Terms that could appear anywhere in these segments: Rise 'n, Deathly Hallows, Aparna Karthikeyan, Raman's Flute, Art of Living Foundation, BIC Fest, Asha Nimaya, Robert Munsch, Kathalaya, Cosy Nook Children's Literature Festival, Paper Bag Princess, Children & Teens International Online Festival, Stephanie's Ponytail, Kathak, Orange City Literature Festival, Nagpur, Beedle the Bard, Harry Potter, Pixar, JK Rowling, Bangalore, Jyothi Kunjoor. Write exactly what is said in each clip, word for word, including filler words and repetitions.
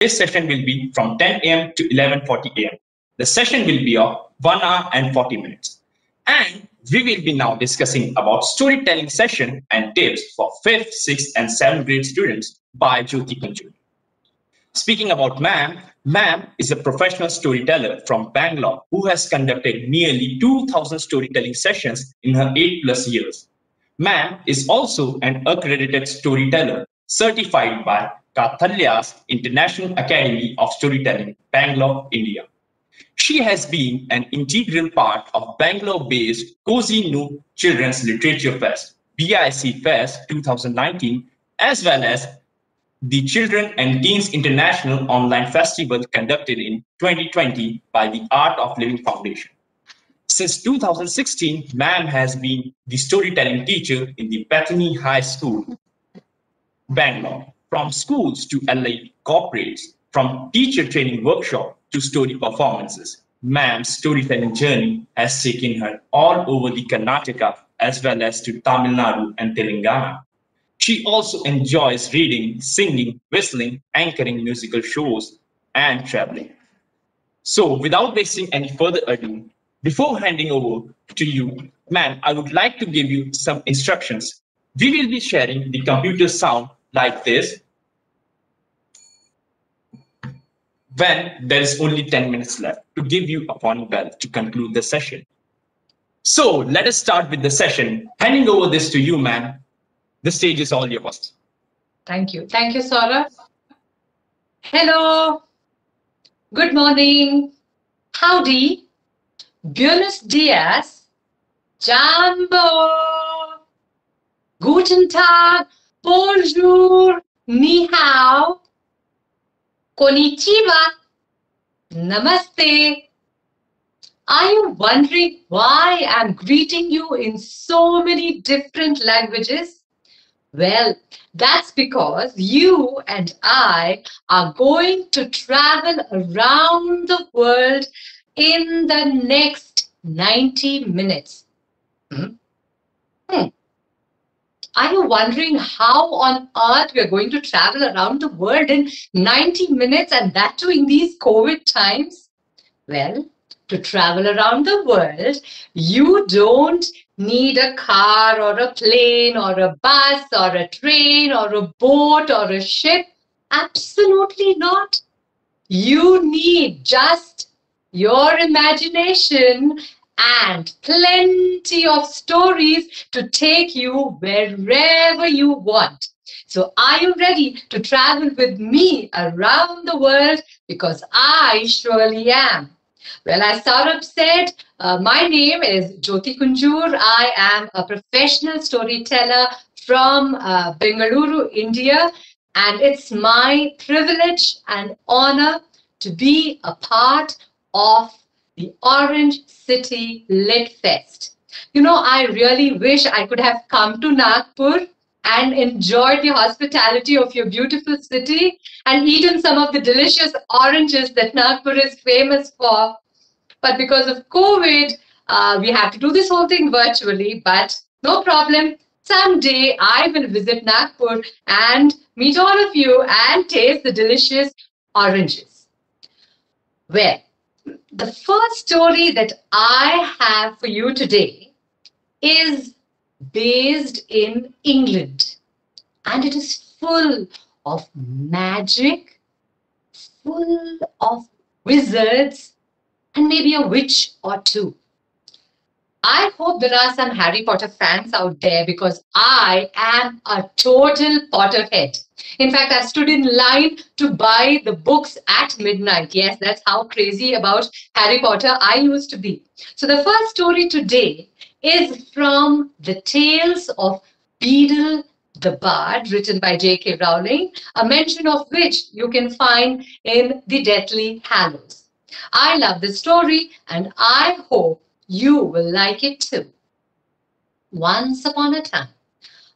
This session will be from ten A M to eleven forty A M. The session will be of one hour and forty minutes. And we will be now discussing about storytelling session and tips for fifth, sixth and seventh grade students by Jyothi Kunjoor. Speaking about ma'am, ma'am is a professional storyteller from Bangalore who has conducted nearly two thousand storytelling sessions in her eight plus years. Ma'am is also an accredited storyteller certified by Kathalaya's International Academy of Storytelling, Bangalore, India. She has been an integral part of Bangalore-based Cosy Nook Children's Literature Fest, B I C Fest twenty nineteen, as well as the Children and Teens International Online Festival conducted in twenty twenty by the Art of Living Foundation. Since two thousand sixteen, ma'am has been the storytelling teacher in the Bethany High School, Bangalore. From schools to allied corporates, from teacher training workshop to story performances, ma'am's storytelling journey has taken her all over the Karnataka as well as to Tamil Nadu and Telangana. She also enjoys reading, singing, whistling, anchoring musical shows, and traveling. So without wasting any further ado, before handing over to you, ma'am, I would like to give you some instructions. We will be sharing the computer sound like this when there is only ten minutes left to give you a warning bell to conclude the session. So let us start with the session. Handing over this to you, ma'am. The stage is all yours. Thank you. Thank you, Saurabh. Hello. Good morning. Howdy. Buenos dias. Jambo. Guten Tag. Bonjour, ni hao, konnichiwa, namaste. Are you wondering why I'm greeting you in so many different languages? Well, that's because you and I are going to travel around the world in the next ninety minutes. Hmm? Hmm. Are you wondering how on earth we are going to travel around the world in ninety minutes and that too in these COVID times? Well, to travel around the world, you don't need a car or a plane or a bus or a train or a boat or a ship. Absolutely not. You need just your imagination and plenty of stories to take you wherever you want. So are you ready to travel with me around the world? Because I surely am. Well, as Saurabh said, uh, my name is Jyothi Kunjoor. I am a professional storyteller from uh, Bengaluru, India. And it's my privilege and honor to be a part of the Orange City Lit Fest. You know, I really wish I could have come to Nagpur and enjoyed the hospitality of your beautiful city and eaten some of the delicious oranges that Nagpur is famous for. But because of COVID, uh, we have to do this whole thing virtually, but no problem. Someday I will visit Nagpur and meet all of you and taste the delicious oranges. Well, the first story that I have for you today is based in England, and it is full of magic, full of wizards, and maybe a witch or two. I hope there are some Harry Potter fans out there because I am a total Potterhead. In fact, I stood in line to buy the books at midnight. Yes, that's how crazy about Harry Potter I used to be. So the first story today is from the Tales of Beedle the Bard, written by J K Rowling, a mention of which you can find in the Deathly Hallows. I love this story and I hope you will like it too. Once upon a time,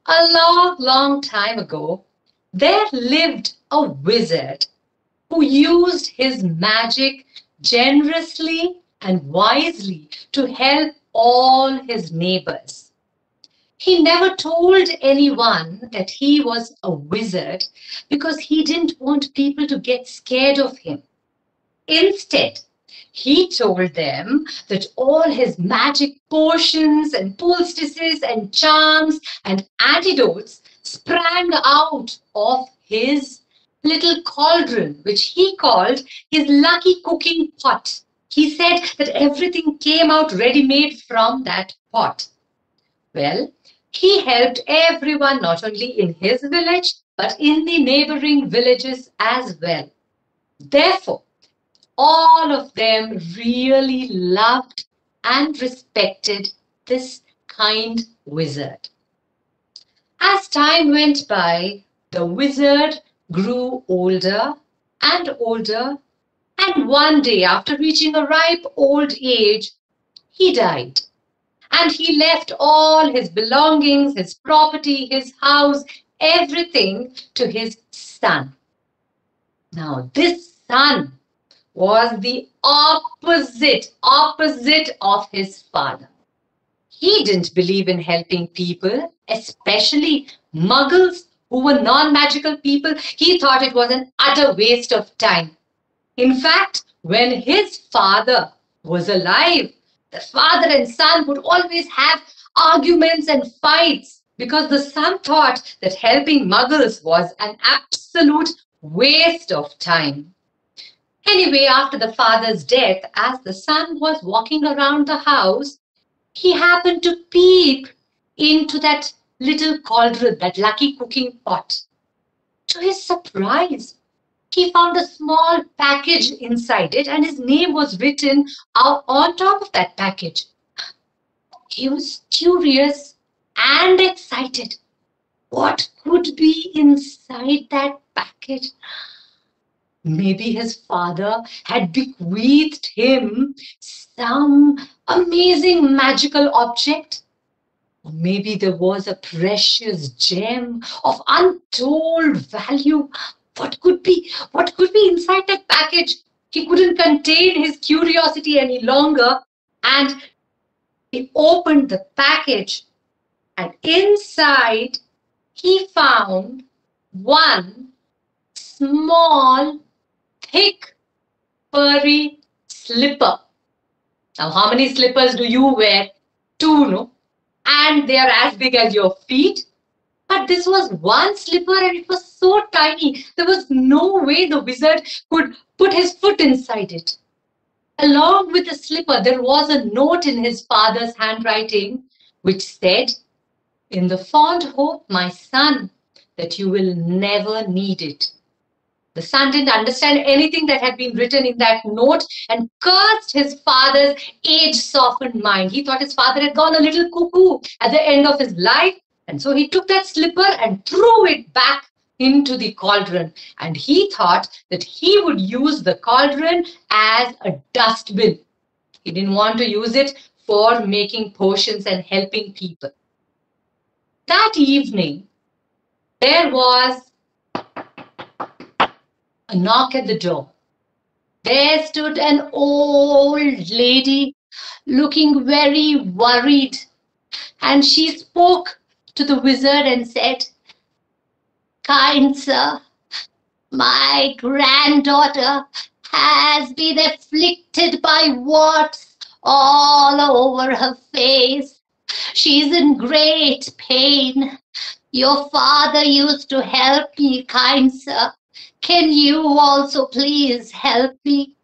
a long, long time ago, there lived a wizard who used his magic generously and wisely to help all his neighbors. He never told anyone that he was a wizard because he didn't want people to get scared of him. Instead, he told them that all his magic potions and poultices and charms and antidotes sprang out of his little cauldron, which he called his lucky cooking pot. He said that everything came out ready-made from that pot. Well, he helped everyone, not only in his village, but in the neighboring villages as well. Therefore, all of them really loved and respected this kind wizard. As time went by, the wizard grew older and older, and one day, after reaching a ripe old age, he died. And he left all his belongings, his property, his house, everything to his son. Now, this son was the opposite, opposite of his father. He didn't believe in helping people, especially muggles who were non-magical people. He thought it was an utter waste of time. In fact, when his father was alive, the father and son would always have arguments and fights because the son thought that helping muggles was an absolute waste of time. Anyway, after the father's death, as the son was walking around the house, he happened to peep into that little cauldron, that lucky cooking pot. To his surprise, he found a small package inside it, and his name was written out on top of that package. He was curious and excited. What could be inside that package? Maybe his father had bequeathed him some amazing magical object. Or maybe there was a precious gem of untold value. What could be, what could be inside that package? He couldn't contain his curiosity any longer, and he opened the package, and inside he found one small, thick, furry slipper. Now, how many slippers do you wear? Two, no? And they are as big as your feet. But this was one slipper, and it was so tiny. There was no way the wizard could put his foot inside it. Along with the slipper, there was a note in his father's handwriting which said, "In the fond hope, my son, that you will never need it." The son didn't understand anything that had been written in that note and cursed his father's age-softened mind. He thought his father had gone a little cuckoo at the end of his life. And so he took that slipper and threw it back into the cauldron. And he thought that he would use the cauldron as a dustbin. He didn't want to use it for making potions and helping people. That evening, there was a knock at the door. There stood an old lady looking very worried. And she spoke to the wizard and said, "Kind sir, my granddaughter has been afflicted by warts all over her face. She's in great pain. Your father used to help me, kind sir. Can you also please help me?"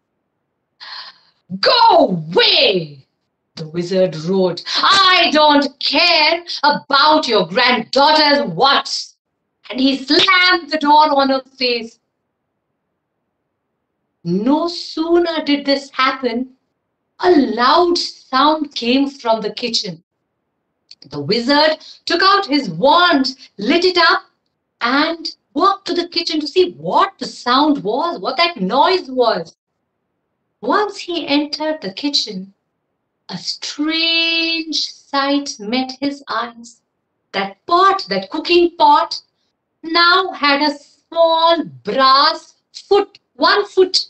"Go away!" the wizard roared. "I don't care about your granddaughter's warts." And he slammed the door on her face. No sooner did this happen, a loud sound came from the kitchen. The wizard took out his wand, lit it up, and walked to the kitchen to see what the sound was, what that noise was. Once he entered the kitchen, a strange sight met his eyes. That pot, that cooking pot, now had a small brass foot, one foot.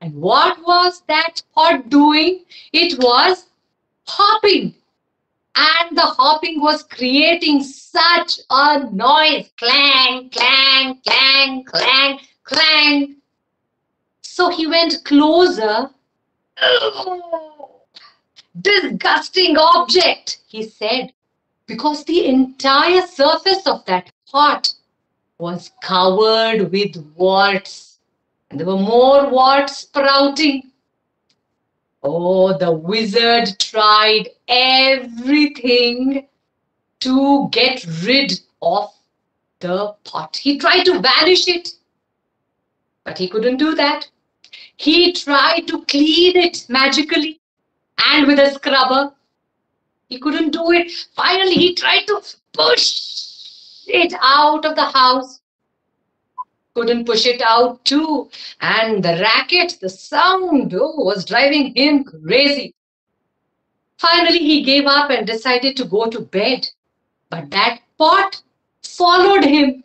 And what was that pot doing? It was hopping. and the hopping was creating such a noise. Clang, clang, clang, clang, clang. So he went closer. Oh, disgusting object, he said, because the entire surface of that pot was covered with warts. And there were more warts sprouting. Oh, the wizard tried everything to get rid of the pot. He tried to vanish it, but he couldn't do that. He tried to clean it magically and with a scrubber. He couldn't do it. Finally, he tried to push it out of the house. Couldn't push it out too. And the racket, the sound, oh, was driving him crazy. Finally, he gave up and decided to go to bed. But that pot followed him,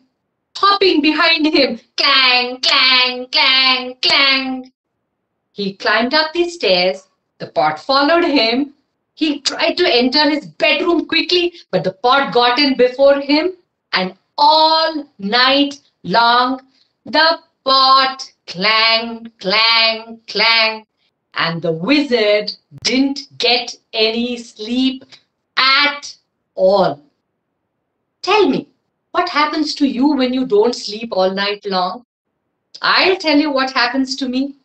hopping behind him. Clang, clang, clang, clang. He climbed up the stairs. The pot followed him. He tried to enter his bedroom quickly, but the pot got in before him. And all night long, the pot clang, clang, clang. And the wizard didn't get any sleep at all. Tell me, what happens to you when you don't sleep all night long? I'll tell you what happens to me.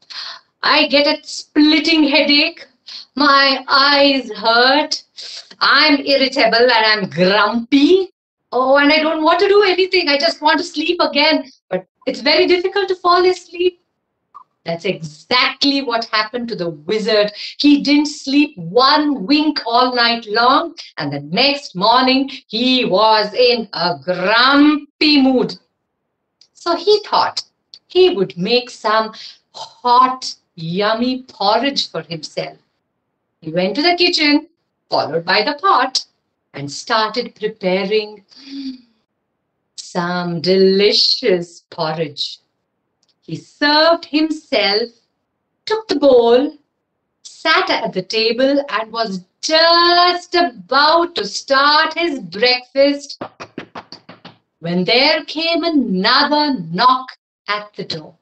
I get a splitting headache. My eyes hurt. I'm irritable and I'm grumpy. Oh, and I don't want to do anything. I just want to sleep again. But it's very difficult to fall asleep. That's exactly what happened to the wizard. He didn't sleep one wink all night long. And the next morning, he was in a grumpy mood. So he thought he would make some hot, yummy porridge for himself. He went to the kitchen, followed by the pot, and started preparing some delicious porridge. He served himself, took the bowl, sat at the table, and was just about to start his breakfast when there came another knock at the door.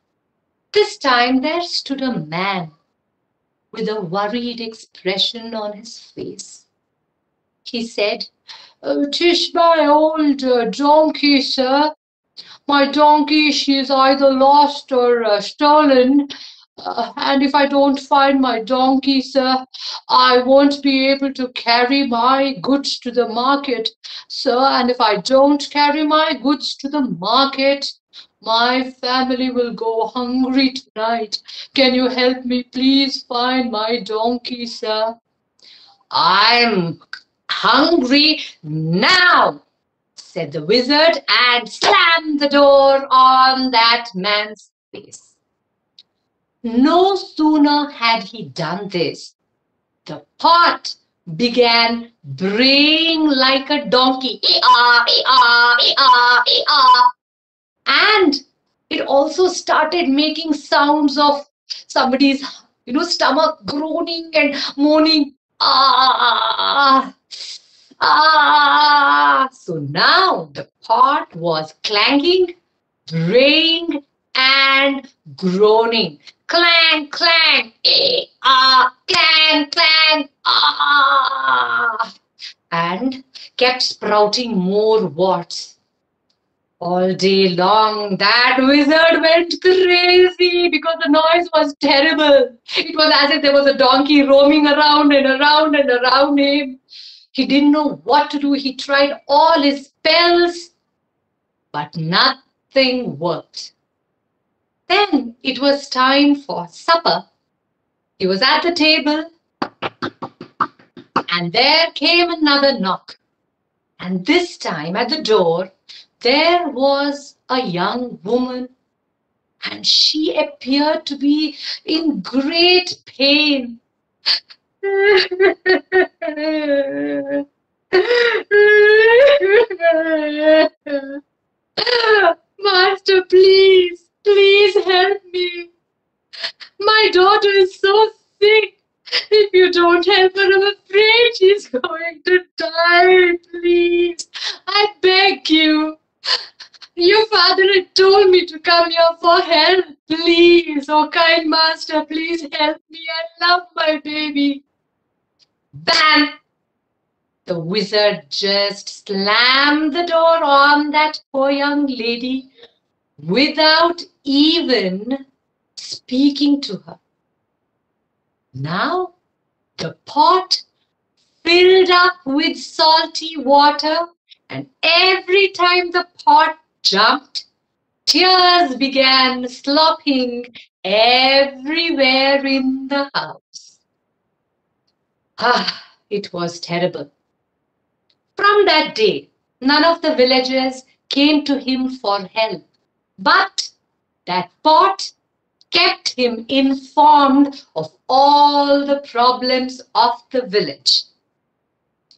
This time there stood a man with a worried expression on his face. He said, oh, "'Tish my old uh, donkey, sir. My donkey, she is either lost or uh, stolen. Uh, and if I don't find my donkey, sir, I won't be able to carry my goods to the market, sir. And if I don't carry my goods to the market, my family will go hungry tonight. Can you help me please find my donkey, sir?" "I'm hungry now," said the wizard and slammed the door on that man's face. No sooner had he done this, the pot began braying like a donkey. E-ah, e-ah, e-ah, e-ah. And it also started making sounds of somebody's, you know, stomach groaning and moaning. Ah, ah. So now the pot was clanging, braying, and groaning. Clang, clang, eh, ah, clang, clang, ah. And kept sprouting more warts. All day long, that wizard went crazy because the noise was terrible. It was as if there was a donkey roaming around and around and around him. He didn't know what to do. He tried all his spells, but nothing worked. Then it was time for supper. He was at the table, and there came another knock. And this time at the door, there was a young woman, and she appeared to be in great pain. "Master, please, please help me. My daughter is so sick. If you don't help her, I'm afraid she's going to die. Please, I beg you. Your father had told me to come here for help. Please, oh kind master, please help me. I love my baby. Bam! The wizard just slammed the door on that poor young lady without even speaking to her. Now the pot filled up with salty water, and every time the pot jumped, tears began slopping everywhere in the house. Ah, it was terrible. From that day, none of the villagers came to him for help, but that pot kept him informed of all the problems of the village.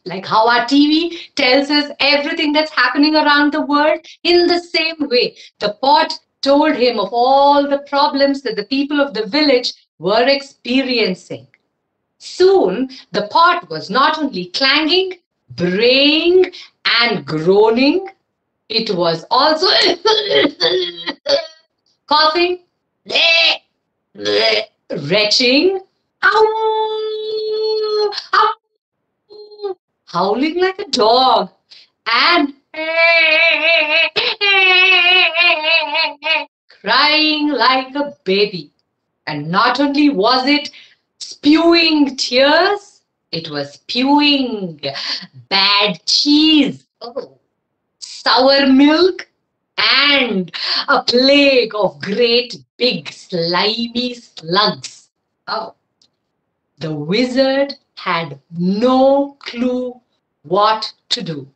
Like how our T V tells us everything that's happening around the world, in the same way, the pot told him of all the problems that the people of the village were experiencing. Soon, the pot was not only clanging, braying, and groaning, it was also coughing, retching, ow, ow, howling like a dog, and crying like a baby. And not only was it spewing tears, it was spewing bad cheese, oh, sour milk, and a plague of great big slimy slugs. Oh. The wizard had no clue what to do.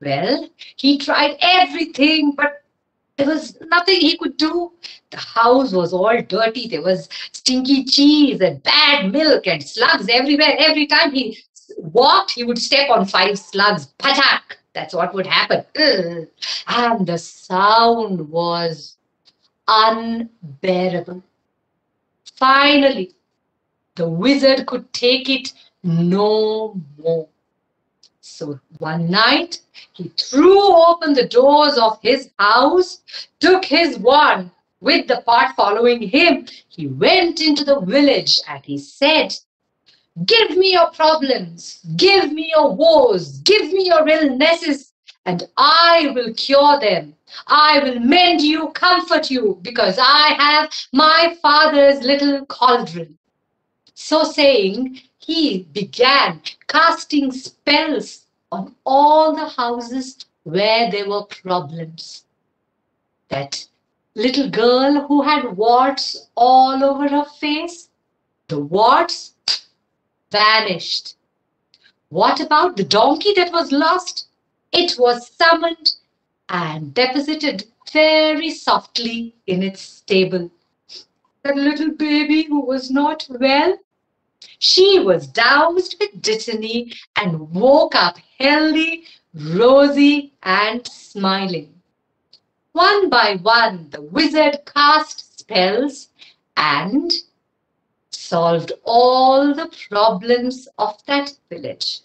Well, he tried everything, but there was nothing he could do. The house was all dirty. There was stinky cheese and bad milk and slugs everywhere. Every time he walked, he would step on five slugs. Patak! That's what would happen. Ugh. And the sound was unbearable. Finally, the wizard could take it no more. So one night, he threw open the doors of his house, took his wand with the pot following him. He went into the village and he said, "Give me your problems, give me your woes, give me your illnesses, and I will cure them. I will mend you, comfort you, because I have my father's little cauldron." So saying, he began casting spells on all the houses where there were problems. That little girl who had warts all over her face, the warts vanished. What about the donkey that was lost? It was summoned and deposited very softly in its stable. The little baby who was not well, she was doused with dittany and woke up healthy, rosy, and smiling. One by one, the wizard cast spells and solved all the problems of that village.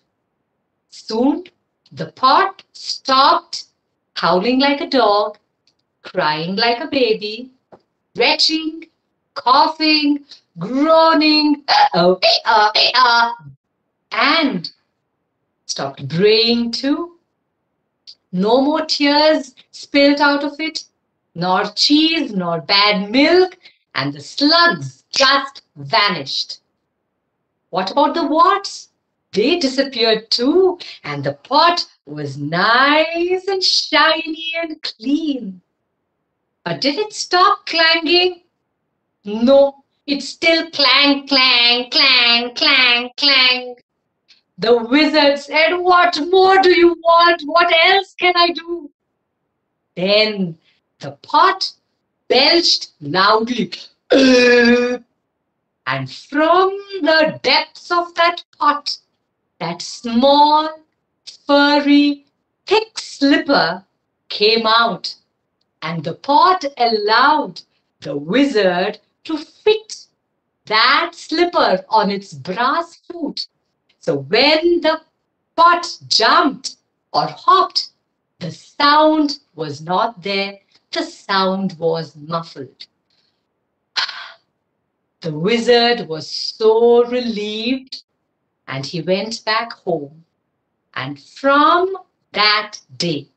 Soon, the pot stopped howling like a dog, crying like a baby, retching, coughing, groaning, uh-oh, eh-uh, eh-uh, and stopped braying too. No more tears spilled out of it, nor cheese, nor bad milk, and the slugs just vanished. What about the warts? They disappeared too, and the pot was nice and shiny and clean. But did it stop clanging? No, it still clang, clang, clang, clang, clang. The wizard said, "What more do you want? What else can I do?" Then the pot belched loudly. And from the depths of that pot, that small, furry, thick slipper came out. And the pot allowed the wizard to fit that slipper on its brass foot. So when the pot jumped or hopped, the sound was not there. The sound was muffled. The wizard was so relieved, and he went back home. And from that day,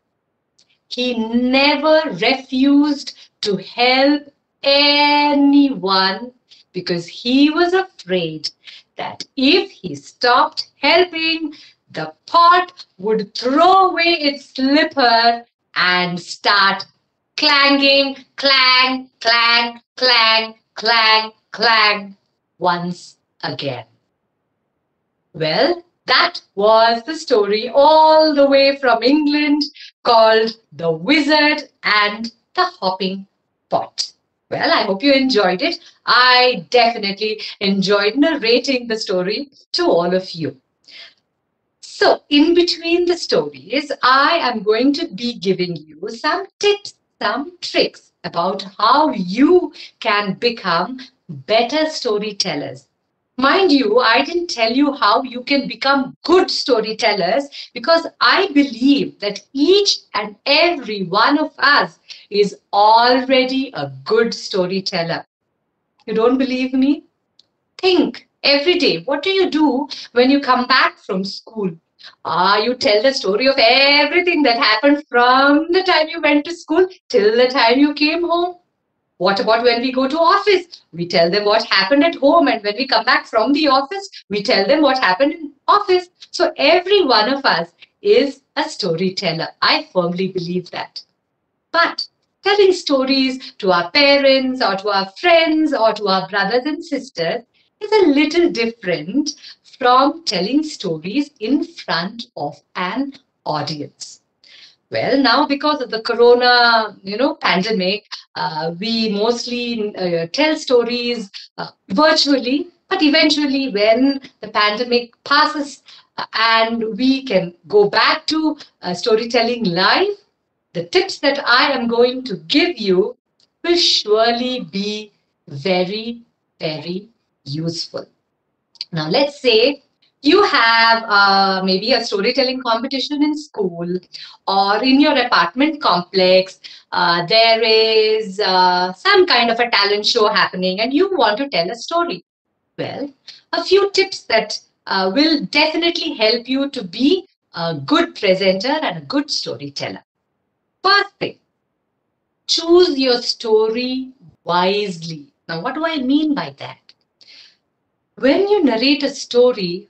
he never refused to help anyone because he was afraid that if he stopped helping, the pot would throw away its slipper and start clanging, clang, clang, clang, clang, clang once again. Well, that was the story all the way from England called The Wizard and the Hopping Pot. Well, I hope you enjoyed it. I definitely enjoyed narrating the story to all of you. So, in between the stories, I am going to be giving you some tips, some tricks about how you can become better storytellers. Mind you, I didn't tell you how you can become good storytellers because I believe that each and every one of us is already a good storyteller. You don't believe me? Think every day. What do you do when you come back from school? Ah, you tell the story of everything that happened from the time you went to school till the time you came home. What about when we go to office? We tell them what happened at home, and when we come back from the office, we tell them what happened in office. So every one of us is a storyteller. I firmly believe that. But telling stories to our parents or to our friends or to our brothers and sisters is a little different from telling stories in front of an audience. Well, now because of the corona, you know, pandemic, uh, we mostly uh, tell stories uh, virtually. But eventually, when the pandemic passes uh, and we can go back to uh, storytelling live, the tips that I am going to give you will surely be very, very useful. Now, let's say you have uh, maybe a storytelling competition in school or in your apartment complex. Uh, there is uh, some kind of a talent show happening and you want to tell a story. Well, a few tips that uh, will definitely help you to be a good presenter and a good storyteller. First thing, choose your story wisely. Now, what do I mean by that? When you narrate a story,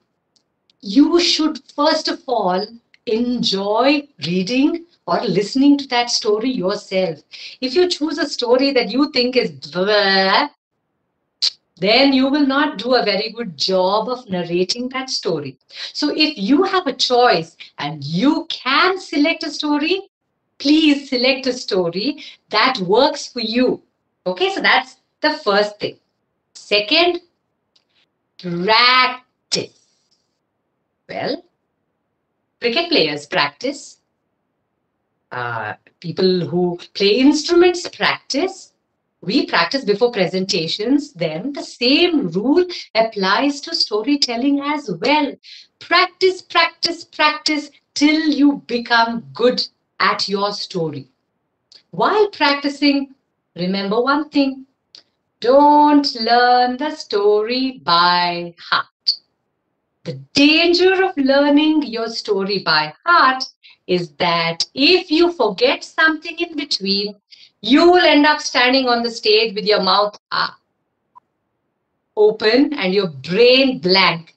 you should first of all enjoy reading or listening to that story yourself. If you choose a story that you think is blah, then you will not do a very good job of narrating that story. So if you have a choice and you can select a story, please select a story that works for you. Okay, so that's the first thing. Second, practice. Well, cricket players practice, uh, people who play instruments practice, we practice before presentations, then the same rule applies to storytelling as well. Practice, practice, practice till you become good at your story. While practicing, remember one thing, don't learn the story by heart. The danger of learning your story by heart is that if you forget something in between, you will end up standing on the stage with your mouth up, open and your brain blank.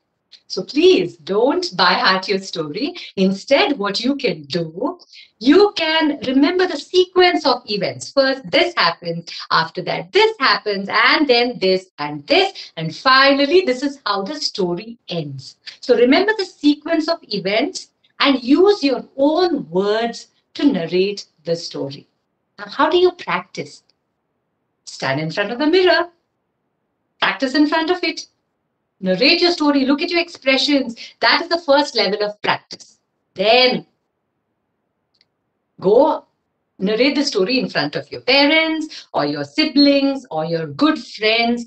So please don't by heart your story. Instead, what you can do, you can remember the sequence of events. First, this happens. After that, this happens. And then this and this. And finally, this is how the story ends. So remember the sequence of events and use your own words to narrate the story. Now, how do you practice? Stand in front of the mirror. Practice in front of it. Narrate your story, look at your expressions. That is the first level of practice. Then go narrate the story in front of your parents or your siblings or your good friends.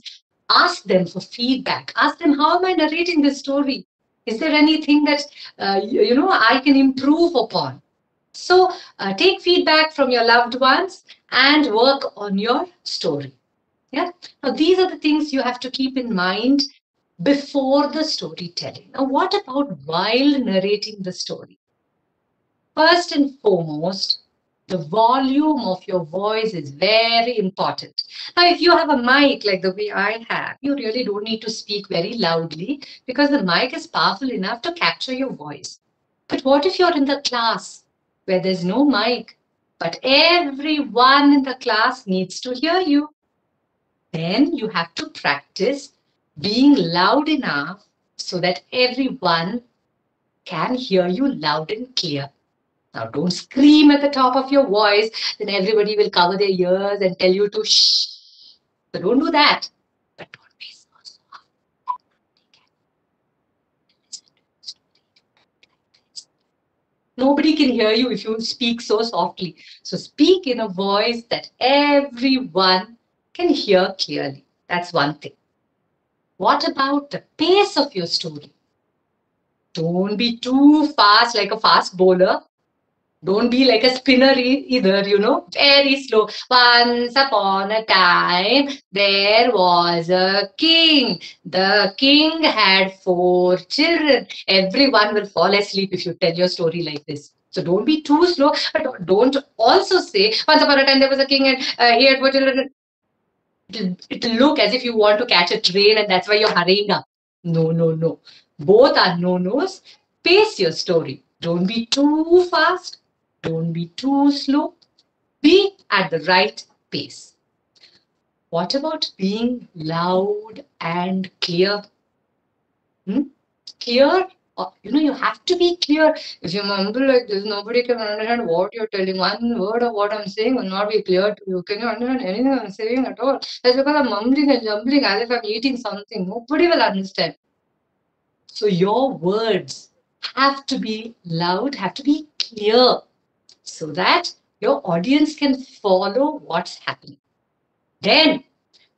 Ask them for feedback. Ask them, how am I narrating this story? Is there anything that, uh, you, you know, I can improve upon? So uh, take feedback from your loved ones and work on your story. Yeah. Now, these are the things you have to keep in mind before the storytelling. Now, what about while narrating the story? First and foremost, the volume of your voice is very important. Now, if you have a mic like the way I have, you really don't need to speak very loudly because the mic is powerful enough to capture your voice. But what if you're in the class where there's no mic, but everyone in the class needs to hear you? Then you have to practice being loud enough so that everyone can hear you loud and clear. Now, don't scream at the top of your voice, then everybody will cover their ears and tell you to shh. So don't do that. But don't be so soft. Nobody can hear you if you speak so softly. So speak in a voice that everyone can hear clearly. That's one thing. What about the pace of your story? Don't be too fast, like a fast bowler. Don't be like a spinner either, you know, very slow. Once upon a time, there was a king. The king had four children. Everyone will fall asleep if you tell your story like this. So don't be too slow, but don't also say, once upon a time, there was a king and uh, he had four children. It'll, it'll look as if you want to catch a train and that's why you're hurrying up. No, no, no. Both are no-nos. Pace your story. Don't be too fast. Don't be too slow. Be at the right pace. What about being loud and clear? Hmm? Clear? You know, you have to be clear. If you mumble like this, nobody can understand what you're telling. One word of what I'm saying will not be clear to you. Can you understand anything I'm saying at all? That's because I'm mumbling and jumbling as if I'm eating something. Nobody will understand. So your words have to be loud, have to be clear so that your audience can follow what's happening. Then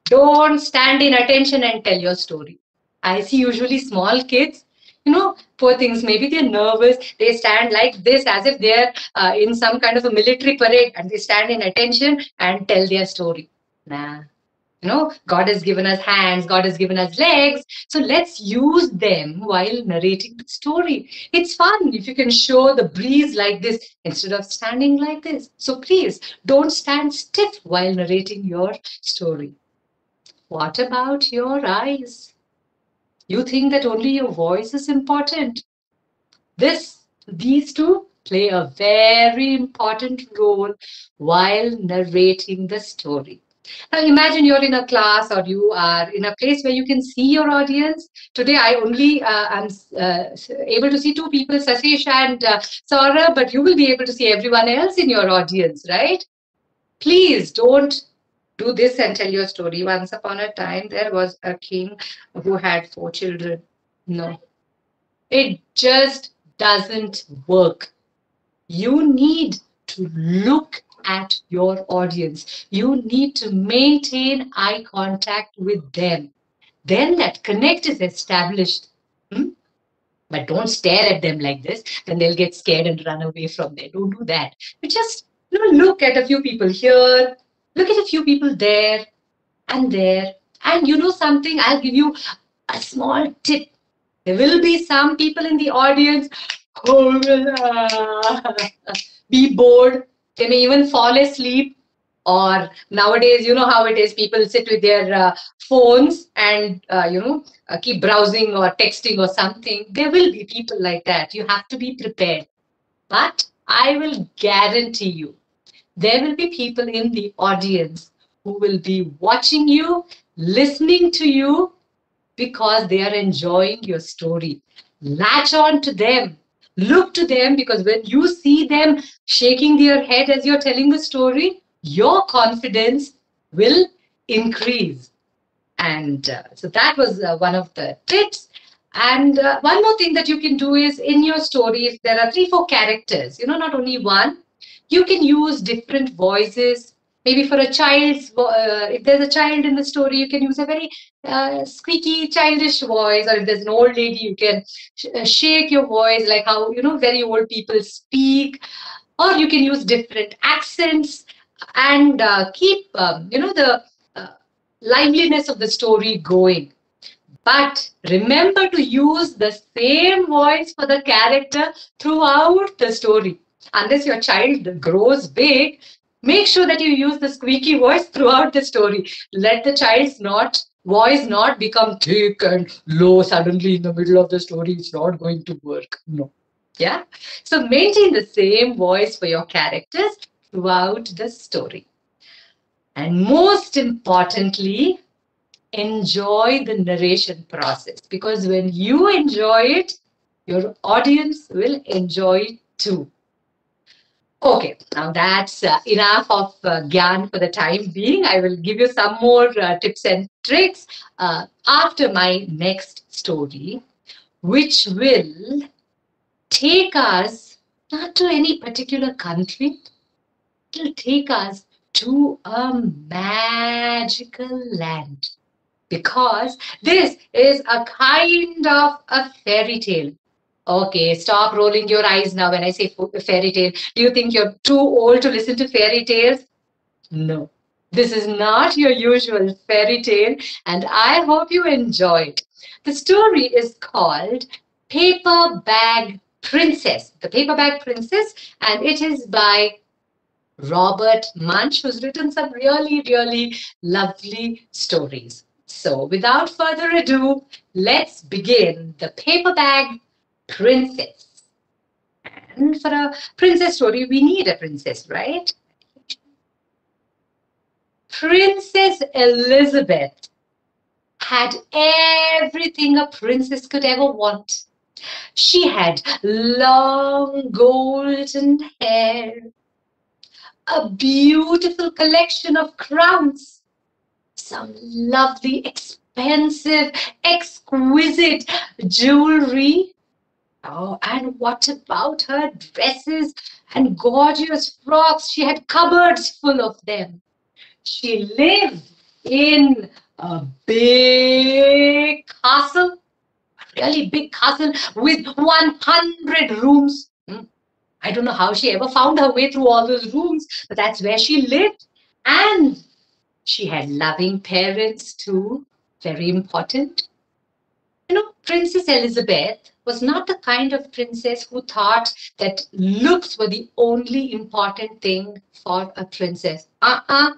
don't stand in attention and tell your story. I see usually small kids, you know, poor things, maybe they're nervous. They stand like this as if they're uh, in some kind of a military parade and they stand in attention and tell their story. Nah, you know, God has given us hands, God has given us legs. So let's use them while narrating the story. It's fun if you can show the breeze like this instead of standing like this. So please don't stand stiff while narrating your story. What about your eyes? You think that only your voice is important. This, these two play a very important role while narrating the story. Now imagine you're in a class or you are in a place where you can see your audience. Today I only uh, am uh, able to see two people, Satish and uh, Saurabh, but you will be able to see everyone else in your audience, right? Please don't do this and tell your story. Once upon a time, there was a king who had four children. No, it just doesn't work. You need to look at your audience. You need to maintain eye contact with them. Then that connect is established. Hmm? But don't stare at them like this. Then they'll get scared and run away from there. Don't do that. But just, you know, look at a few people here. Look at a few people there and there. And you know something, I'll give you a small tip. There will be some people in the audience who will be bored. They may even fall asleep. Or nowadays, you know how it is, people sit with their uh, phones and, uh, you know, uh, keep browsing or texting or something. There will be people like that. You have to be prepared. But I will guarantee you, there will be people in the audience who will be watching you, listening to you, because they are enjoying your story. Latch on to them. Look to them, because when you see them shaking their head as you're telling the story, your confidence will increase. And uh, so that was uh, one of the tips. And uh, one more thing that you can do is, in your story, if there are three, four characters, you know, not only one, you can use different voices, Maybe for a child's, uh, if there's a child in the story, you can use a very uh, squeaky, childish voice. Or if there's an old lady, you can sh shake your voice, like how, you know, very old people speak. Or you can use different accents and uh, keep, um, you know, the uh, liveliness of the story going. But remember to use the same voice for the character throughout the story. Unless your child grows big, make sure that you use the squeaky voice throughout the story. Let the child's not voice not become thick and low suddenly in the middle of the story. It's not going to work. No. Yeah. So maintain the same voice for your characters throughout the story. And most importantly, enjoy the narration process, because when you enjoy it, your audience will enjoy it too. Okay, now that's uh, enough of uh, Gyan for the time being. I will give you some more uh, tips and tricks uh, after my next story, which will take us not to any particular country. It will take us to a magical land, because this is a kind of a fairy tale. Okay, stop rolling your eyes now when I say fairy tale. Do you think you're too old to listen to fairy tales? No, this is not your usual fairy tale, and I hope you enjoy it. The story is called Paper Bag Princess, The Paper Bag Princess, and it is by Robert Munsch, who's written some really, really lovely stories. So without further ado, let's begin The Paper Bag Princess. And for a princess story, we need a princess, right? Princess Elizabeth had everything a princess could ever want. She had long golden hair, a beautiful collection of crowns, some lovely, expensive, exquisite jewelry. Oh, and what about her dresses and gorgeous frocks? She had cupboards full of them. She lived in a big castle, a really big castle with one hundred rooms. I don't know how she ever found her way through all those rooms, but that's where she lived. And she had loving parents too, very important. You know, Princess Elizabeth was not the kind of princess who thought that looks were the only important thing for a princess. Uh-uh.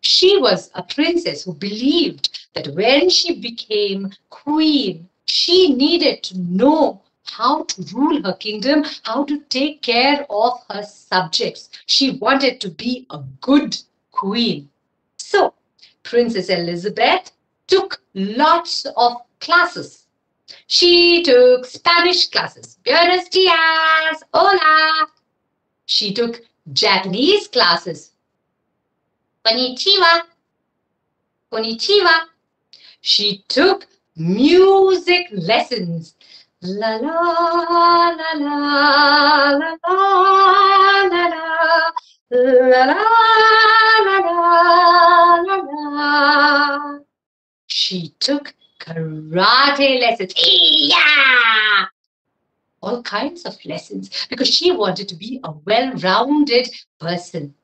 She was a princess who believed that when she became queen, she needed to know how to rule her kingdom, how to take care of her subjects. She wanted to be a good queen. So, Princess Elizabeth took lots of classes. She took Spanish classes. Buenos dias, hola. She took Japanese classes. Konnichiwa, konnichiwa. She took music lessons. La la la la la la la la la la la la. She took karate lessons, yeah! All kinds of lessons, because she wanted to be a well-rounded person.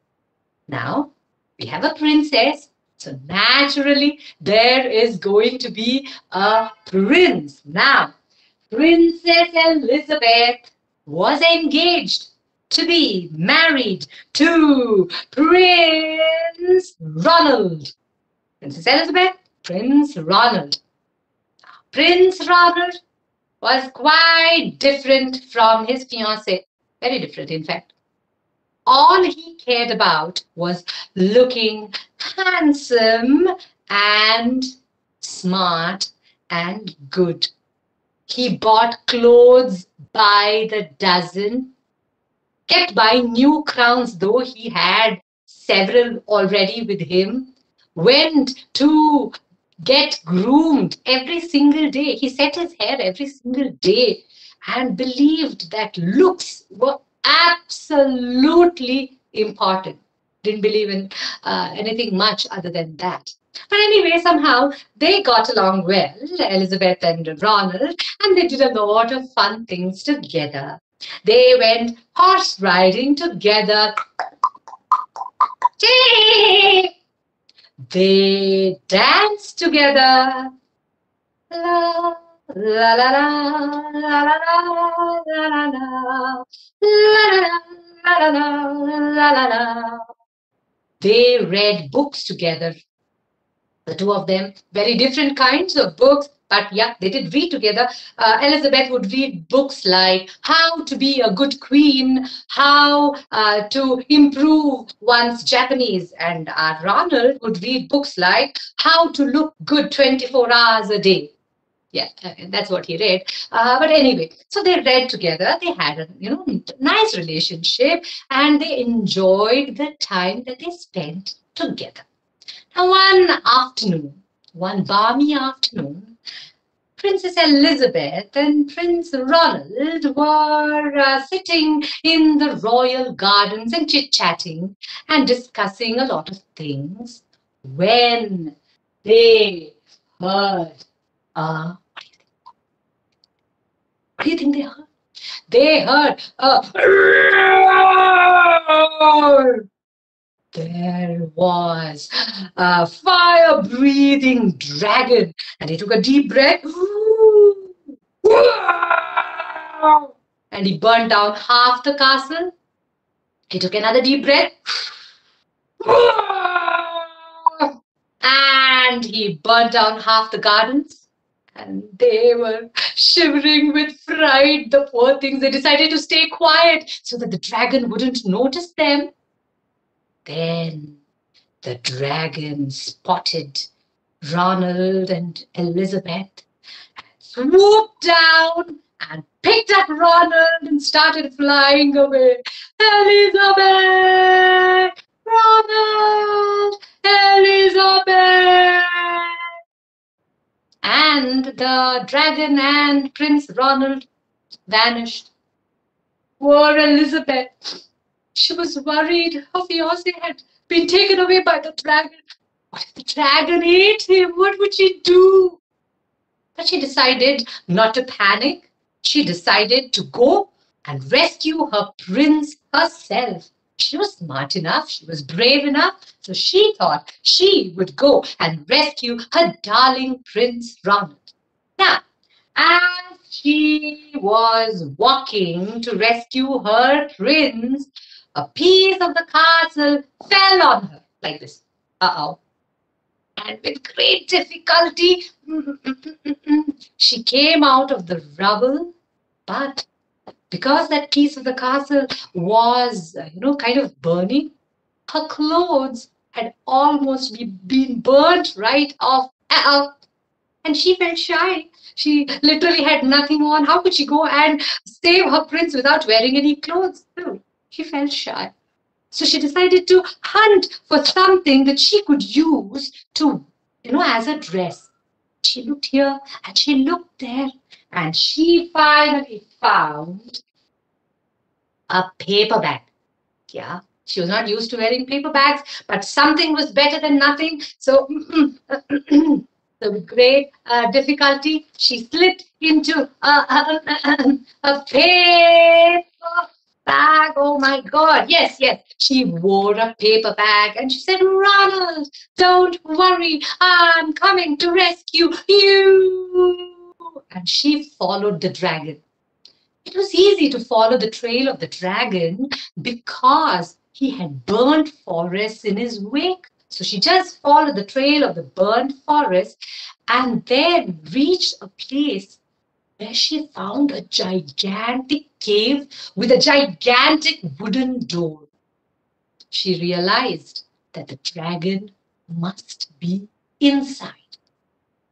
Now, we have a princess, so naturally there is going to be a prince. Now, Princess Elizabeth was engaged to be married to Prince Ronald. Princess Elizabeth, Prince Ronald. Prince Robert was quite different from his fiancée. Very different, in fact. All he cared about was looking handsome and smart and good. He bought clothes by the dozen, kept buying new crowns, though he had several already with him, went to get groomed every single day. He set his hair every single day and believed that looks were absolutely important. didn't believe in uh, anything much other than that. But anyway, somehow they got along well, Elizabeth and Ronald, and they did a lot of fun things together. They went horse riding together. They danced together. La la la la la la la la la la la la la. They read books together. The two of them, very different kinds of books, but yeah, they did read together. Uh, Elizabeth would read books like How to Be a Good Queen, How uh, to Improve One's Japanese, and uh, Ronald would read books like How to Look Good twenty-four hours a day. Yeah, that's what he read. Uh, but anyway, so they read together. They had a you know nice relationship, and they enjoyed the time that they spent together. Now, one afternoon, one balmy afternoon, Princess Elizabeth and Prince Ronald were uh, sitting in the royal gardens and chit-chatting and discussing a lot of things when they heard a... What do you think? What do you think they heard? They heard a... There was a fire-breathing dragon, and he took a deep breath, and he burnt down half the castle. He took another deep breath, and he burnt down half the gardens. And they were shivering with fright, the poor things. They decided to stay quiet so that the dragon wouldn't notice them. Then the dragon spotted Ronald and Elizabeth, swooped down and picked up Ronald and started flying away. Elizabeth! Ronald! Elizabeth! And the dragon and Prince Ronald vanished. Poor Elizabeth. She was worried her fiancé had been taken away by the dragon. What if the dragon ate him? What would she do? But she decided not to panic. She decided to go and rescue her prince herself. She was smart enough. She was brave enough. So she thought she would go and rescue her darling Prince Ronald. Now, as she was walking to rescue her prince, a piece of the castle fell on her, like this. Uh-oh. And with great difficulty, she came out of the rubble. But because that piece of the castle was, you know, kind of burning, her clothes had almost be, been burnt right off. Uh-oh. And she felt shy. She literally had nothing on. How could she go and save her prince without wearing any clothes? She felt shy. So she decided to hunt for something that she could use to, you know, as a dress. She looked here and she looked there, and she finally found a paper bag. Yeah, she was not used to wearing paper bags, but something was better than nothing. So, so with great uh, difficulty, she slipped into a, a, a, a paper bag. Oh my God. Yes, yes. She wore a paper bag, and she said, Ronald, don't worry. I'm coming to rescue you. And she followed the dragon. It was easy to follow the trail of the dragon because he had burnt forests in his wake. So she just followed the trail of the burnt forest and then reached a place where she found a gigantic cave with a gigantic wooden door. She realized that the dragon must be inside.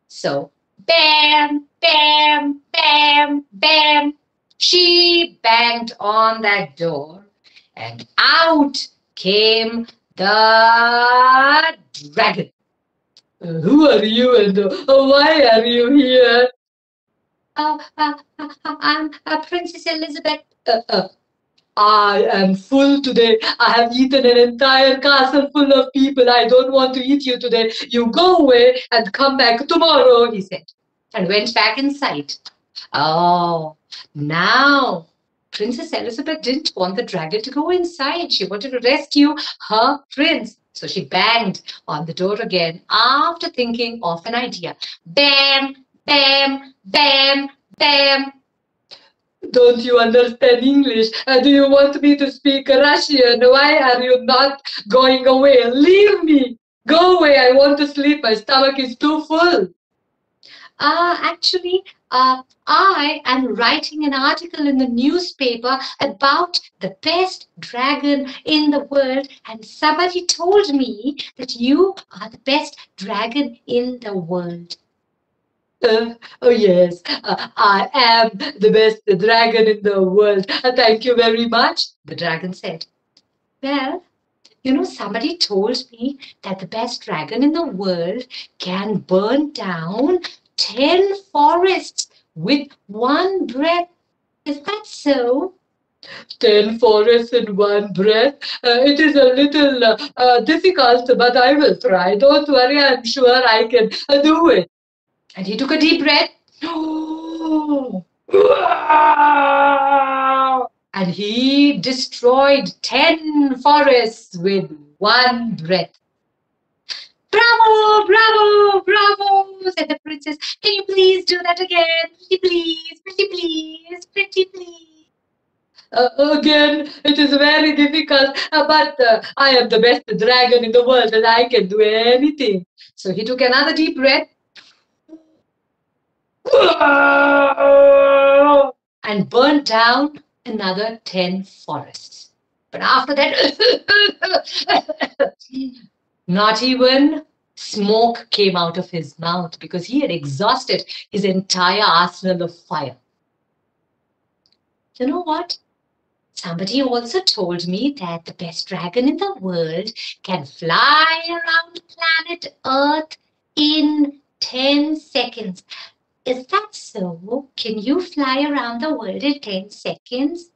So, bam, bam, bam, bam, she banged on that door, and out came the dragon. Who are you, and why are you here? Oh, uh, uh, I'm uh, Princess Elizabeth. Uh, uh, I am full today. I have eaten an entire castle full of people. I don't want to eat you today. You go away and come back tomorrow, he said, and went back inside. Oh, now Princess Elizabeth didn't want the dragon to go inside. She wanted to rescue her prince. So she banged on the door again after thinking of an idea. Bam, bam, bam, bam. Don't you understand English? Uh, do you want me to speak Russian? Why are you not going away? Leave me. Go away. I want to sleep. My stomach is too full. Uh, actually, uh, I am writing an article in the newspaper about the best dragon in the world, and somebody told me that you are the best dragon in the world. Uh, oh yes, uh, I am the best dragon in the world. Uh, thank you very much, the dragon said. Well, you know, somebody told me that the best dragon in the world can burn down ten forests with one breath. Is that so? Ten forests in one breath? Uh, it is a little uh, uh, difficult, but I will try. Don't worry, I'm sure I can uh, do it. And he took a deep breath. Oh. And he destroyed ten forests with one breath. Bravo, bravo, bravo, said the princess. Can you please do that again? Pretty please, pretty please, pretty please. Uh, again, it is very difficult, uh, but uh, I am the best dragon in the world and I can do anything. So he took another deep breath. And burned down another ten forests. But after that, not even smoke came out of his mouth because he had exhausted his entire arsenal of fire. You know what? Somebody also told me that the best dragon in the world can fly around planet Earth in ten seconds. Is that so? Can you fly around the world in ten seconds?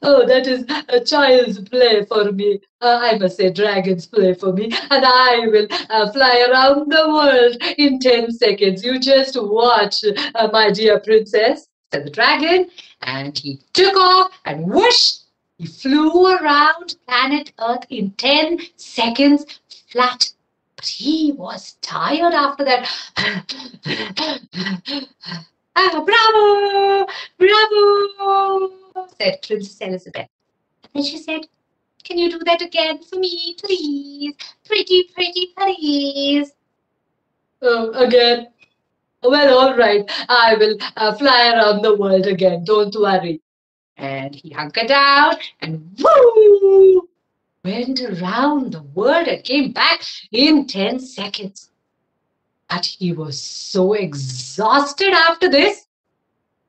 Oh, that is a child's play for me. Uh, I must say dragon's play for me. And I will uh, fly around the world in ten seconds. You just watch, uh, my dear princess, said the dragon. And he took off and whoosh, he flew around planet Earth in ten seconds flat. But he was tired after that. Ah, bravo, bravo, said Princess Elizabeth. And then she said, can you do that again for me, please? Pretty, pretty, please. Oh, again. Well, all right. I will uh, fly around the world again. Don't worry. And he hunkered down and woo! Went around the world and came back in ten seconds. But he was so exhausted after this,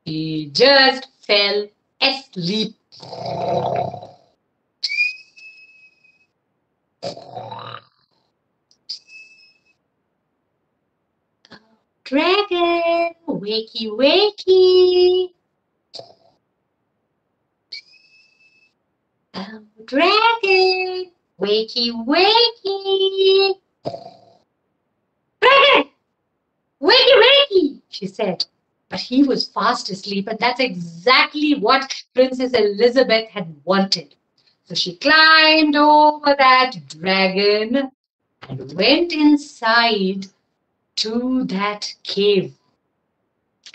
he just fell asleep. Dragon, wakey, wakey. Oh, dragon, wakey, wakey. Dragon, wakey, wakey, she said. But he was fast asleep, and that's exactly what Princess Elizabeth had wanted. So she climbed over that dragon and went inside to that cave.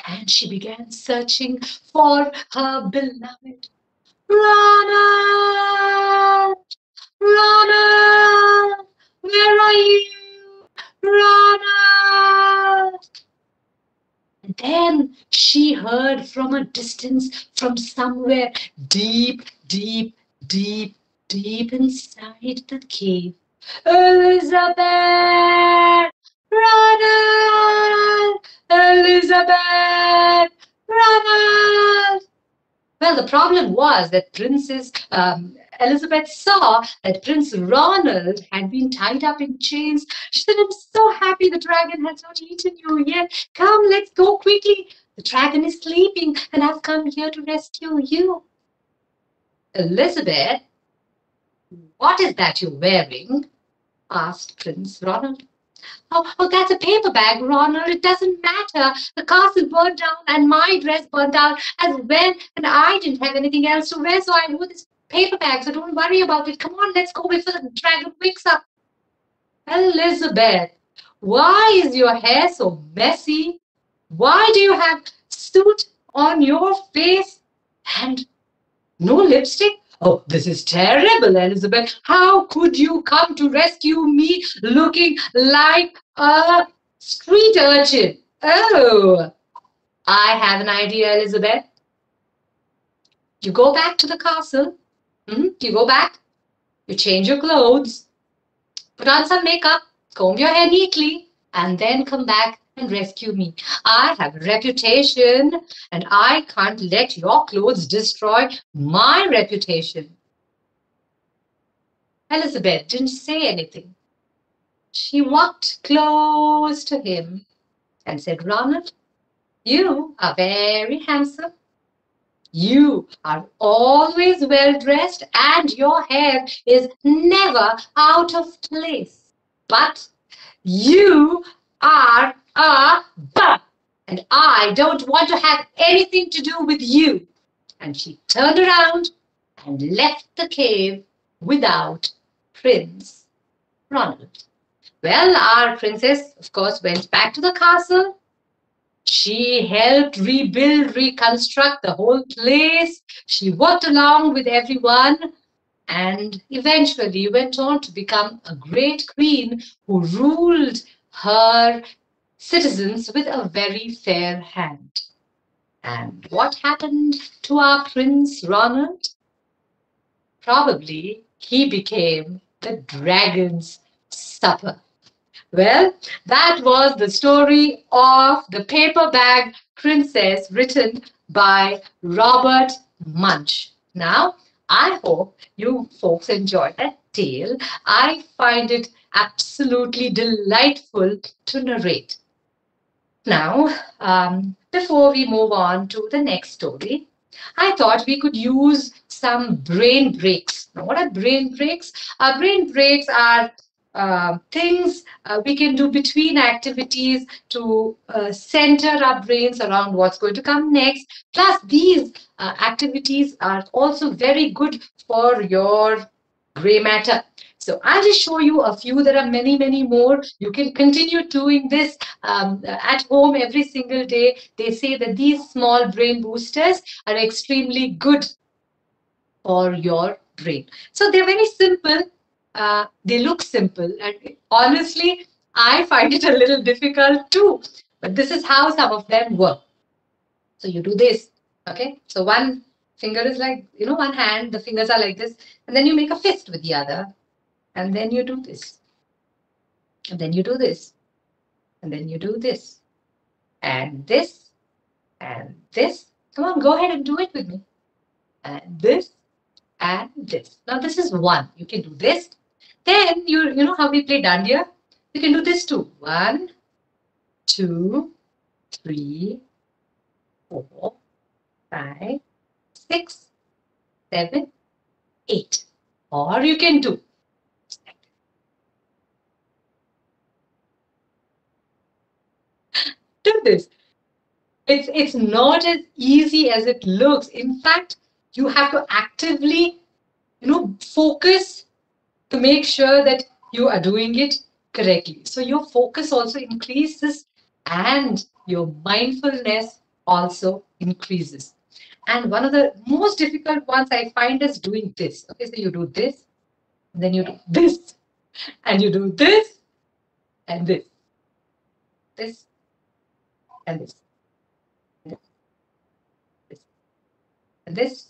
And she began searching for her beloved. Ronald! Ronald! Where are you? Ronald! And then she heard from a distance, from somewhere deep, deep, deep, deep inside the cave. Elizabeth! Ronald! Elizabeth! Ronald! Well, the problem was that Princess um, Elizabeth saw that Prince Ronald had been tied up in chains. She said, I'm so happy the dragon has not eaten you yet. Come, let's go quickly. The dragon is sleeping and I've come here to rescue you. "Elizabeth, what is that you're wearing?" asked Prince Ronald. Oh, oh, that's a paper bag, Ronald. It doesn't matter. The castle burned down and my dress burned down as well, and I didn't have anything else to wear, so I wore this paper bag, so don't worry about it. Come on, let's go before the dragon wakes up. Elizabeth, why is your hair so messy? Why do you have soot on your face and no lipstick? Oh, this is terrible, Elizabeth. How could you come to rescue me looking like a street urchin? Oh, I have an idea, Elizabeth. You go back to the castle. Hmm? You go back. You change your clothes. Put on some makeup. Comb your hair neatly. And then come back and rescue me. I have a reputation, and I can't let your clothes destroy my reputation. Elizabeth didn't say anything. She walked close to him and said, "Ronald, you are very handsome. You are always well dressed, and your hair is never out of place. But you are a bum, and I don't want to have anything to do with you." And she turned around and left the cave without Prince Ronald. Well, our princess, of course, went back to the castle. She helped rebuild, reconstruct the whole place. She worked along with everyone and eventually went on to become a great queen who ruled her citizens with a very fair hand. And what happened to our Prince Ronald? Probably he became the dragon's supper. Well, that was the story of the Paper Bag Princess, written by Robert Munsch. Now, I hope you folks enjoyed that tale. I find it absolutely delightful to narrate. Now, um, before we move on to the next story, I thought we could use some brain breaks. Now, what are brain breaks? Uh, brain breaks are uh, things uh, we can do between activities to uh, center our brains around what's going to come next. Plus, these uh, activities are also very good for your gray matter. So I'll just show you a few. There are many, many more. You can continue doing this um, at home every single day. They say that these small brain boosters are extremely good for your brain. So they're very simple. Uh, they look simple. And honestly, I find it a little difficult too. But this is how some of them work. So you do this. Okay. So one finger is like, you know, one hand. The fingers are like this. And then you make a fist with the other. And then you do this, and then you do this, and then you do this, and this, and this. Come on, go ahead and do it with me. And this, and this. Now this is one. You can do this. Then you you know how we play dandiya. You can do this too. One, two, three, four, five, six, seven, eight. Or you can do do this. It's, it's not as easy as it looks. In fact, you have to actively, you know, focus to make sure that you are doing it correctly. So your focus also increases and your mindfulness also increases. And one of the most difficult ones I find is doing this. Okay, so you do this, and then you do this, and you do this, and this, this, and this, and this, and this,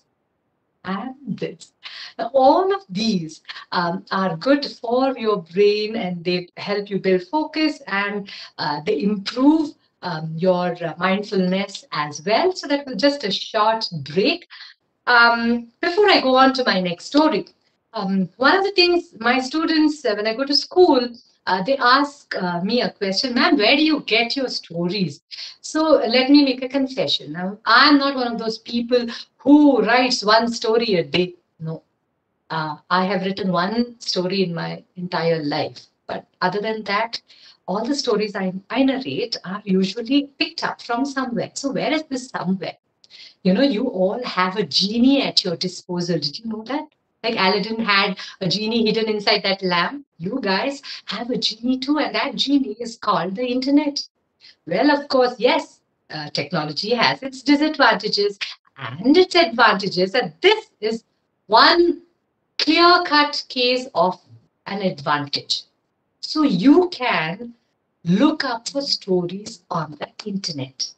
and this. Now, all of these um, are good for your brain, and they help you build focus, and uh, they improve um, your uh, mindfulness as well. So that was just a short break. Um, before I go on to my next story, um, one of the things my students, uh, when I go to school, Uh, they ask uh, me a question, "Ma'am, where do you get your stories?" So uh, let me make a confession. Now, I'm not one of those people who writes one story a day. no. Uh, I have written one story in my entire life, but other than that, all the stories I, I narrate are usually picked up from somewhere. So where is this somewhere? You know, you all have a genie at your disposal. Did you know that? Like Aladdin had a genie hidden inside that lamp. You guys have a genie too, and that genie is called the internet. Well, of course, yes, uh, technology has its disadvantages and its advantages, and this is one clear-cut case of an advantage. So you can look up for stories on the internet.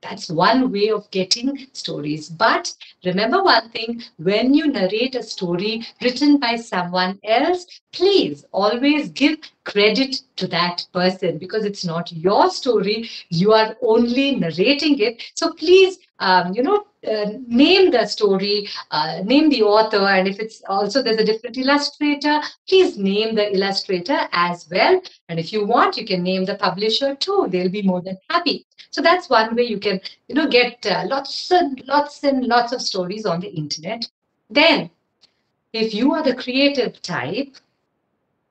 That's one way of getting stories. But remember one thing, when you narrate a story written by someone else, please always give credit to that person, because it's not your story. You are only narrating it. So please, um, you know, uh, name the story, uh, name the author. And if it's also there's a different illustrator, please name the illustrator as well. And if you want, you can name the publisher too. They'll be more than happy. So that's one way you can, you know, get uh, lots and lots and lots of stories on the internet. Then, if you are the creative type,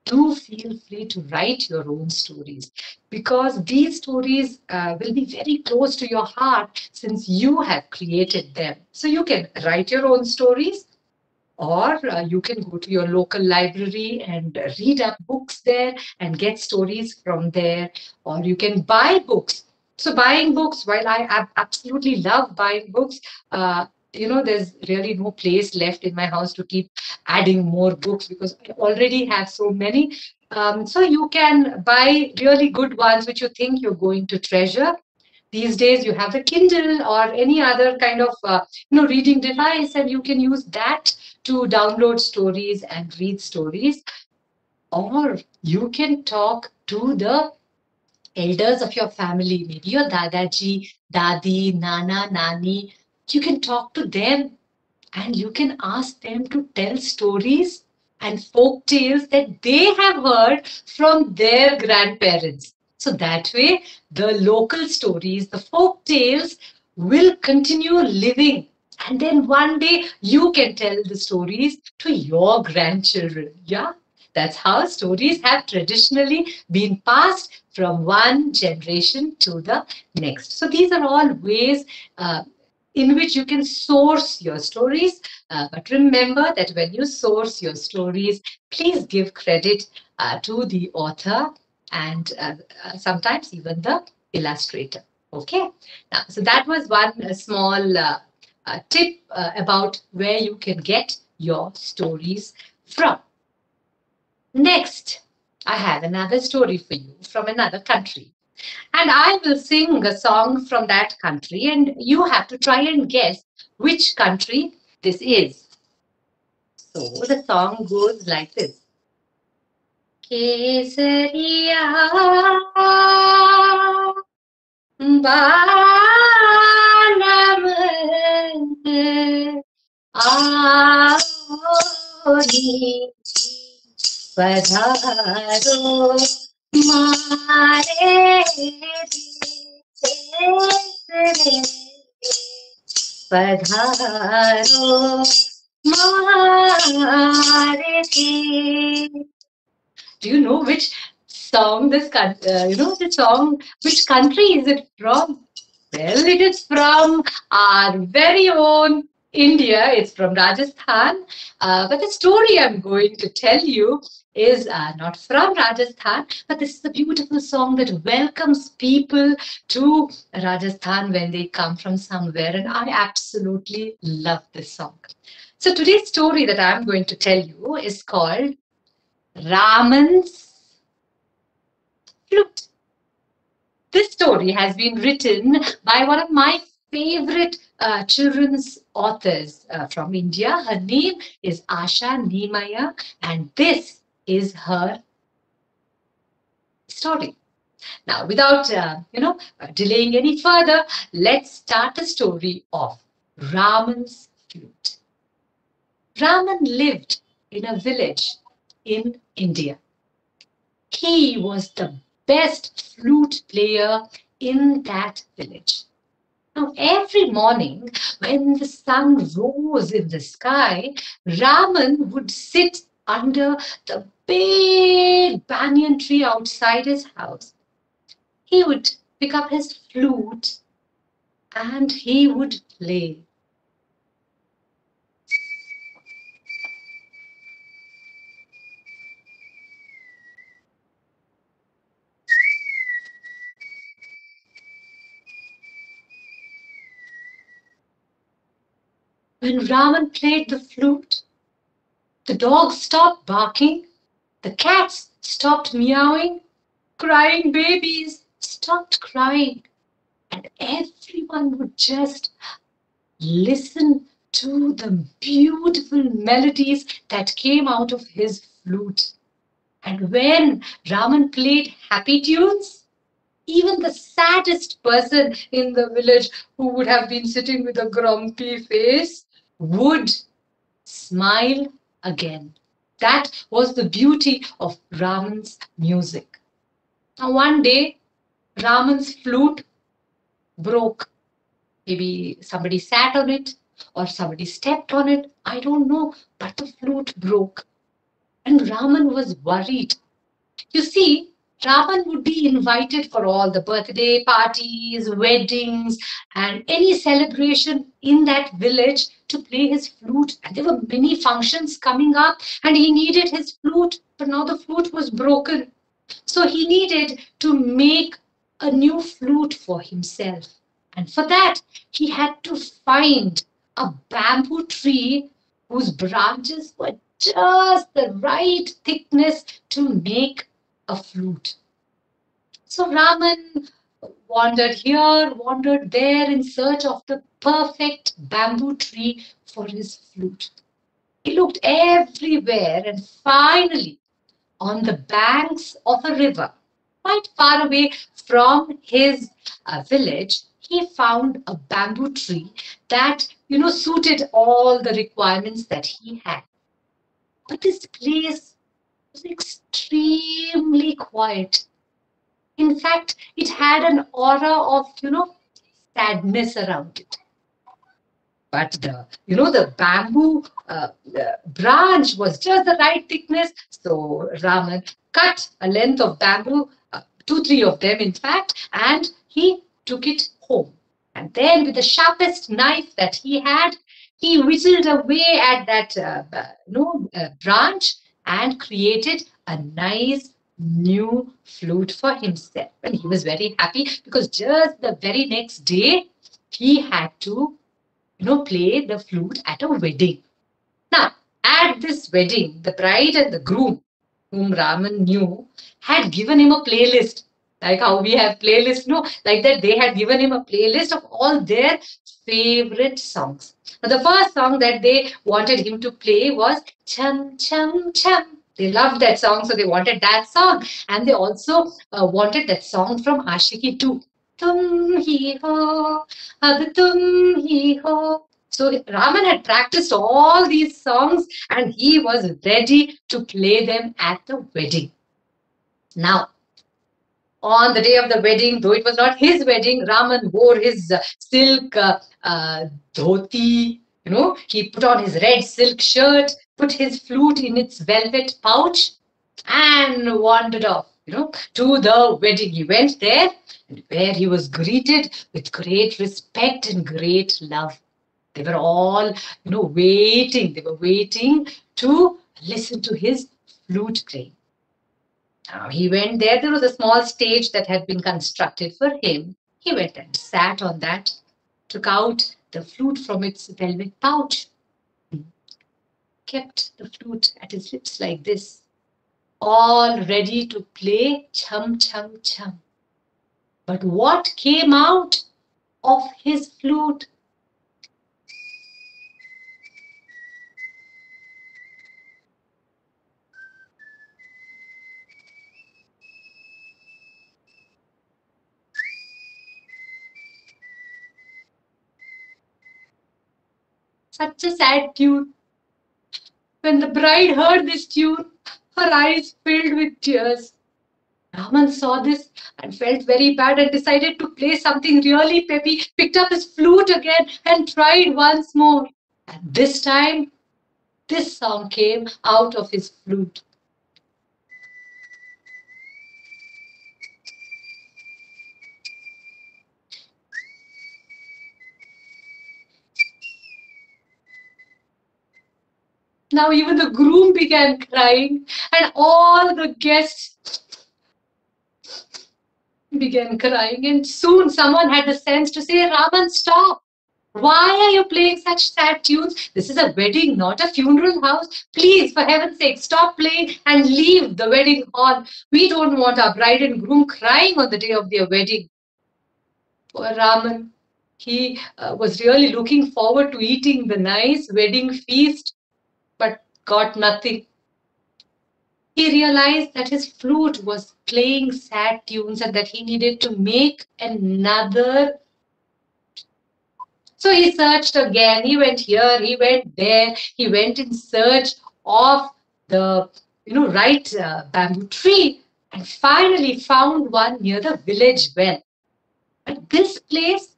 do feel free to write your own stories, because these stories uh, will be very close to your heart since you have created them. So you can write your own stories, or uh, you can go to your local library and read up books there and get stories from there, or you can buy books. So buying books, while I absolutely love buying books, uh, you know, there's really no place left in my house to keep adding more books because I already have so many. Um, so you can buy really good ones which you think you're going to treasure. These days you have the Kindle or any other kind of uh, you know, reading device, and you can use that to download stories and read stories. Or you can talk to the elders of your family, maybe your dadaji, dadi, nana, nani. You can talk to them and you can ask them to tell stories and folk tales that they have heard from their grandparents. So that way, the local stories, the folk tales will continue living. And then one day you can tell the stories to your grandchildren. Yeah, that's how stories have traditionally been passed from one generation to the next. So these are all ways uh, in which you can source your stories. Uh, but remember that when you source your stories, please give credit uh, to the author and uh, uh, sometimes even the illustrator. Okay, now, so that was one uh, small uh, uh, tip uh, about where you can get your stories from. Next, I have another story for you from another country. And I will sing a song from that country, and you have to try and guess which country this is. So the song goes like this. Kesariya Balamand Aori Padharo Mare Kesare Padharo Mare Kesare. Do you know which song this country, uh, you know the song, which country is it from? Well, it is from our very own India. It's from Rajasthan. Uh, but the story I'm going to tell you is uh, not from Rajasthan, but this is a beautiful song that welcomes people to Rajasthan when they come from somewhere, and I absolutely love this song. So today's story that I'm going to tell you is called Raman's Flute. This story has been written by one of my favorite uh, children's authors uh, from India. Her name is Asha Nimaya, and this is her story. Now, without uh, you know delaying any further, let's start the story of Raman's Flute. Raman lived in a village in India. He was the best flute player in that village. Now, every morning when the sun rose in the sky, Raman would sit under the big banyan tree outside his house. He would pick up his flute and he would play. When Raman played the flute, the dogs stopped barking, the cats stopped meowing, crying babies stopped crying, and everyone would just listen to the beautiful melodies that came out of his flute. And when Raman played happy tunes, even the saddest person in the village, who would have been sitting with a grumpy face, would smile again. That was the beauty of Raman's music. Now one day, Raman's flute broke. Maybe somebody sat on it or somebody stepped on it. I don't know, but the flute broke. And Raman was worried. You see, Raman would be invited for all the birthday parties, weddings, and any celebration in that village to play his flute. And there were many functions coming up, and he needed his flute, but now the flute was broken. So he needed to make a new flute for himself. And for that, he had to find a bamboo tree whose branches were just the right thickness to make a flute. So Raman wandered here, wandered there in search of the perfect bamboo tree for his flute. He looked everywhere, and finally, on the banks of a river, quite far away from his uh, village, he found a bamboo tree that, you know, suited all the requirements that he had. But this place was extremely quiet. In fact, it had an aura of, you know, sadness around it. But the, you know, the bamboo uh, the branch was just the right thickness. So Raman cut a length of bamboo, uh, two, three of them, in fact, and he took it home. And then with the sharpest knife that he had, he whistled away at that uh, no, uh, branch, and created a nice new flute for himself. And he was very happy, because just the very next day, he had to, you know, play the flute at a wedding. Now, at this wedding, the bride and the groom, whom Raman knew, had given him a playlist. Like how we have playlists, no? Like that, they had given him a playlist of all their favorite songs. Now, the first song that they wanted him to play was Chum Chum Chum. They loved that song, so they wanted that song. And they also uh, wanted that song from Ashiki too. Tum hi ho, ab tum hi ho. So Raman had practiced all these songs, and he was ready to play them at the wedding. Now, on the day of the wedding, though it was not his wedding, Raman wore his uh, silk uh, uh, dhoti. You know, he put on his red silk shirt, put his flute in its velvet pouch, and wandered off, you know, to the wedding. He went there, and where he was greeted with great respect and great love. They were all, you know, waiting. They were waiting to listen to his flute playing. Now he went there, there was a small stage that had been constructed for him. He went and sat on that, took out the flute from its velvet pouch, kept the flute at his lips like this, all ready to play Chum Chum Chum. But what came out of his flute? Such a sad tune. When the bride heard this tune, her eyes filled with tears. Raman saw this and felt very bad and decided to play something really peppy, picked up his flute again and tried once more. And this time, this song came out of his flute. Now even the groom began crying and all the guests began crying, and soon someone had the sense to say, Raman, stop. Why are you playing such sad tunes? This is a wedding, not a funeral house. Please, for heaven's sake, stop playing and leave the wedding hall. We don't want our bride and groom crying on the day of their wedding. Poor Raman, he uh, was really looking forward to eating the nice wedding feast, but got nothing. He realized that his flute was playing sad tunes and that he needed to make another. So he searched again. He went here, he went there, he went in search of the you know, right uh, bamboo tree, and finally found one near the village well. But this place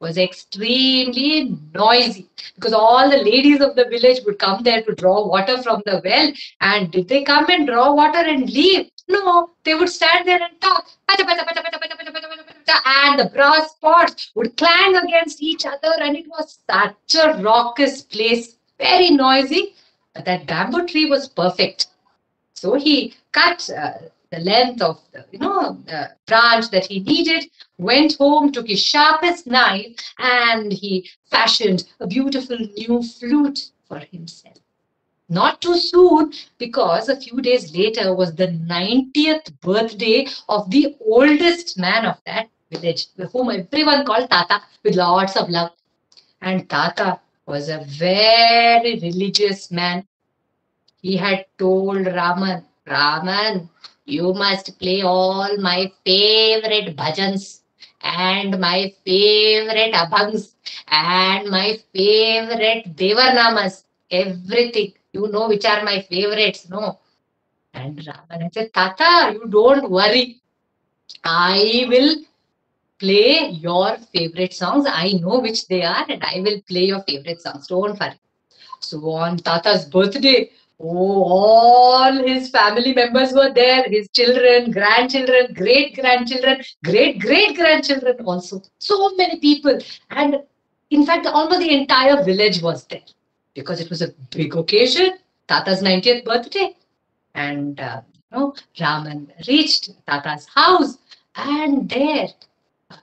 was extremely noisy because all the ladies of the village would come there to draw water from the well. And did they come and draw water and leave? No, they would stand there and talk. And the brass pots would clang against each other, and it was such a raucous place, very noisy. But that bamboo tree was perfect. So he cut uh, the length of the, you know, the branch that he needed, went home, took his sharpest knife, and he fashioned a beautiful new flute for himself. Not too soon, because a few days later was the ninetieth birthday of the oldest man of that village, whom everyone called Tata with lots of love. And Tata was a very religious man. He had told Raman, Raman, you must play all my favorite bhajans and my favorite abhangs and my favorite devarnamas, everything. You know which are my favorites, no? And Raman said, Tata, you don't worry. I will play your favorite songs. I know which they are, and I will play your favorite songs. Don't worry. So on Tata's birthday, oh, all his family members were there, his children, grandchildren, great-grandchildren, great-great-grandchildren also. So many people. And in fact, almost the entire village was there, because it was a big occasion, Tata's ninetieth birthday. And uh, you know, Raman reached Tata's house, and there,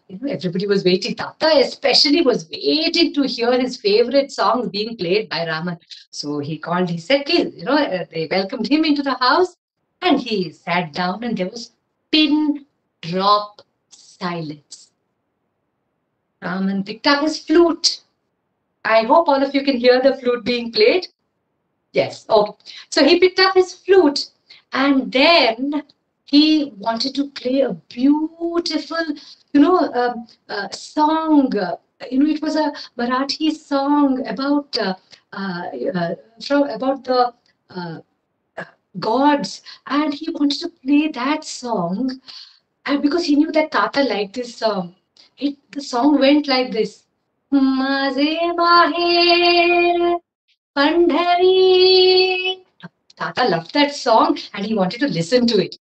you know, everybody was waiting. Tata especially was waiting to hear his favorite songs being played by Raman. So he called, he said, please, you know, uh, they welcomed him into the house, and he sat down, and there was pin drop silence. Raman picked up his flute. I hope all of you can hear the flute being played. Yes, okay. So he picked up his flute, and then he wanted to play a beautiful, you know, uh, uh, song. Uh, you know, it was a Marathi song about uh, uh, uh, from about the uh, uh, gods, and he wanted to play that song, and because he knew that Tata liked this song, it, the song went like this. Maze Maher Pandhari. Tata loved that song, and he wanted to listen to it.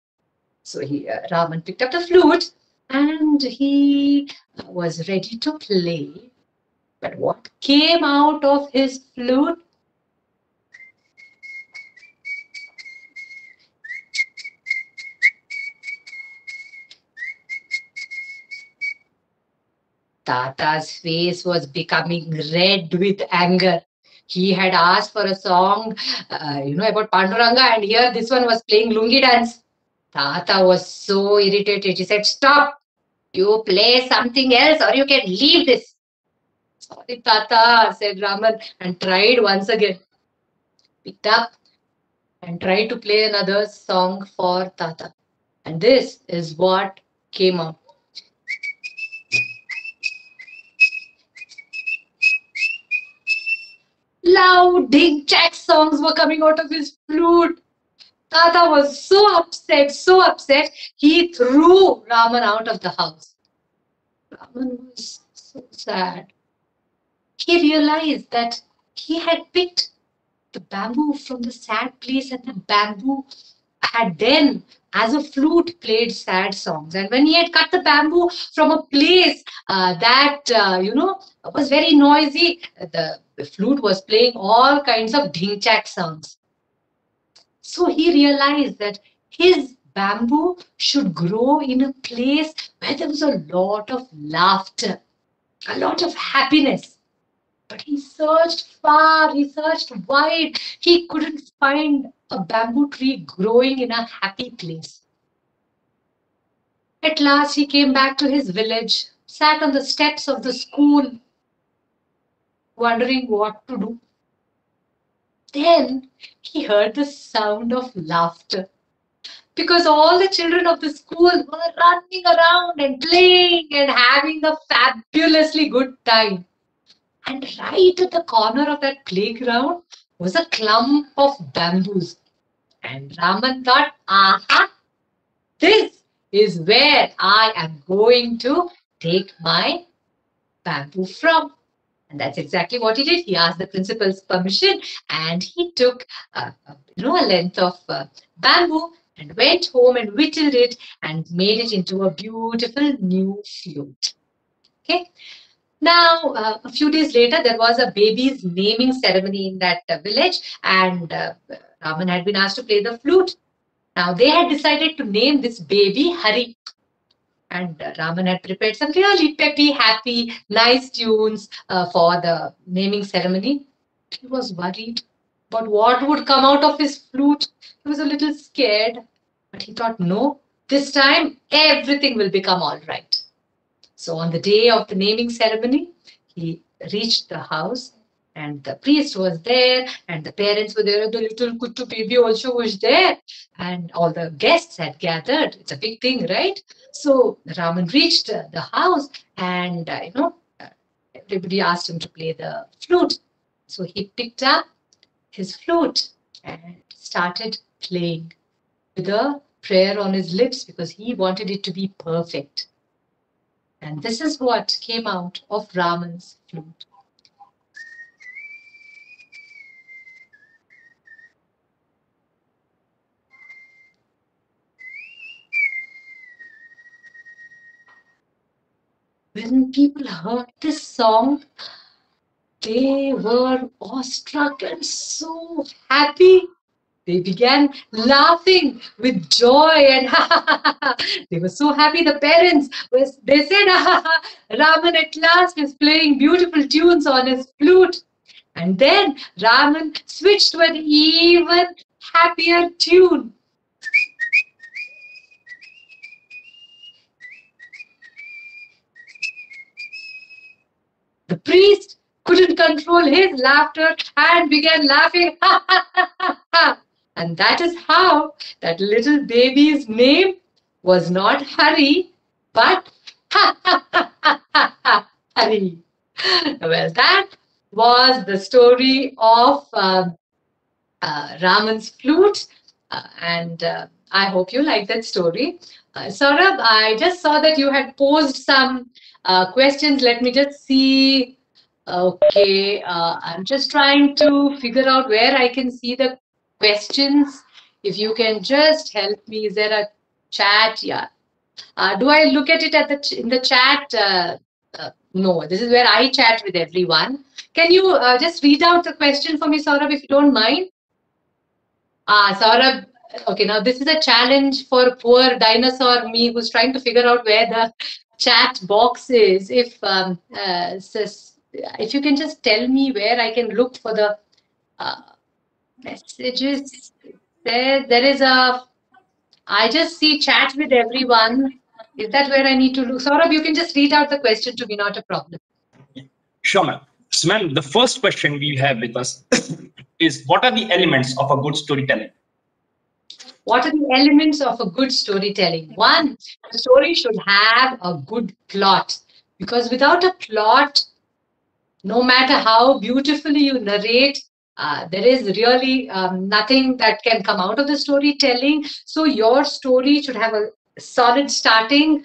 So he, uh, Raman picked up the flute, and he was ready to play. But what came out of his flute? Tata's face was becoming red with anger. He had asked for a song, uh, you know, about Panduranga, and here this one was playing Lungi dance. Tata was so irritated. He said, stop, you play something else or you can leave this. Sorry, Tata, said Raman, and tried once again. Picked up and tried to play another song for Tata. And this is what came out. Loud ding-jack songs were coming out of his flute. Tata was so upset, so upset, he threw Raman out of the house. Raman was so sad. He realized that he had picked the bamboo from the sad place, and the bamboo had then, as a flute, played sad songs. And when he had cut the bamboo from a place uh, that, uh, you know, was very noisy, the, the flute was playing all kinds of dhing-chak sounds. So he realized that his bamboo should grow in a place where there was a lot of laughter, a lot of happiness. But he searched far, he searched wide. He couldn't find a bamboo tree growing in a happy place. At last, he came back to his village, sat on the steps of the school, wondering what to do. Then he heard the sound of laughter, because all the children of the school were running around and playing and having a fabulously good time. And right at the corner of that playground was a clump of bamboos. And Raman thought, aha, this is where I am going to take my bamboo from. And that's exactly what he did. He asked the principal's permission, and he took uh, you know, a length of uh, bamboo and went home and whittled it and made it into a beautiful new flute. Okay. Now, uh, a few days later, there was a baby's naming ceremony in that uh, village, and uh, Raman had been asked to play the flute. Now, they had decided to name this baby Hari. And uh, Raman had prepared some really peppy, happy, nice tunes uh, for the naming ceremony. He was worried about what would come out of his flute. He was a little scared, but he thought, no, this time everything will become all right. So on the day of the naming ceremony, he reached the house, and the priest was there, and the parents were there, and the little Kuttu baby also was there, and all the guests had gathered. It's a big thing, right? So Raman reached the house, and uh, you know, everybody asked him to play the flute. So he picked up his flute and started playing with a prayer on his lips, because he wanted it to be perfect. And this is what came out of Raman's flute. When people heard this song, they were awestruck and so happy. They began laughing with joy and ha, ha, ha, ha. They were so happy. The parents, was, they said, ha, ha, ha. Raman at last is playing beautiful tunes on his flute. And then Raman switched to an even happier tune. The priest couldn't control his laughter and began laughing, ha, ha, ha, ha, ha. And that is how that little baby's name was not Hari, but ha, ha, ha, ha, ha, ha, Hari. Well, that was the story of uh, uh, Raman's flute. Uh, and uh, I hope you like that story. Uh, Saurabh, I just saw that you had posed some uh, questions. Let me just see. Okay, uh, I'm just trying to figure out where I can see the questions. If you can just help me, is there a chat? Yeah. Uh, do I look at it at the ch in the chat? Uh, uh, no, this is where I chat with everyone. Can you uh, just read out the question for me, Saurabh, if you don't mind? Ah, Saurabh. Okay, now this is a challenge for poor dinosaur me who's trying to figure out where the chat box is. If um, uh, if you can just tell me where I can look for the uh, messages. There, there is a, I just see chat with everyone. Is that where I need to look? Saurabh, you can just read out the question to me, not a problem. Sure, ma'am. So, ma'am, the first question we have with us is, what are the elements of a good storytelling? What are the elements of a good storytelling? One, the story should have a good plot, because without a plot, no matter how beautifully you narrate, Uh, there is really um, nothing that can come out of the storytelling. So your story should have a solid starting,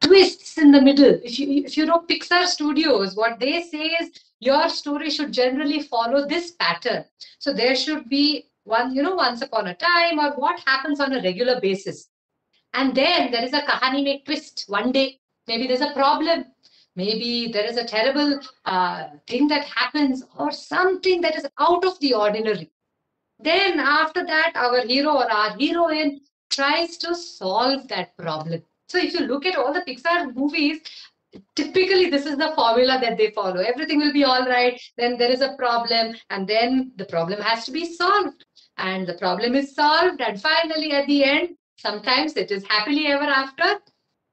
twists in the middle. If you, if you know Pixar Studios, what they say is your story should generally follow this pattern. So there should be one, you know, once upon a time, or what happens on a regular basis. And then there is a kahani mein twist. One day, maybe there's a problem. Maybe there is a terrible uh, thing that happens, or something that is out of the ordinary. Then after that, our hero or our heroine tries to solve that problem. So if you look at all the Pixar movies, typically this is the formula that they follow. Everything will be all right. Then there is a problem, and then the problem has to be solved. And the problem is solved. And finally, at the end, sometimes it is happily ever after.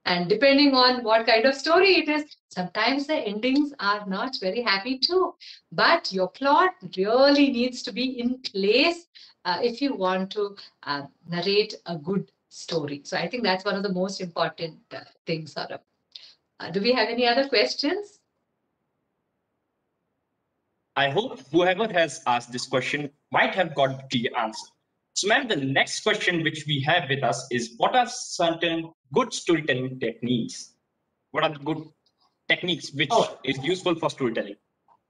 And depending on what kind of story it is, sometimes the endings are not very happy too. But your plot really needs to be in place uh, if you want to uh, narrate a good story. So I think that's one of the most important uh, things. Saurabh, uh, do we have any other questions? I hope whoever has asked this question might have got the answer. So ma'am, the next question which we have with us is, what are certain good storytelling techniques? What are the good techniques which oh. is useful for storytelling?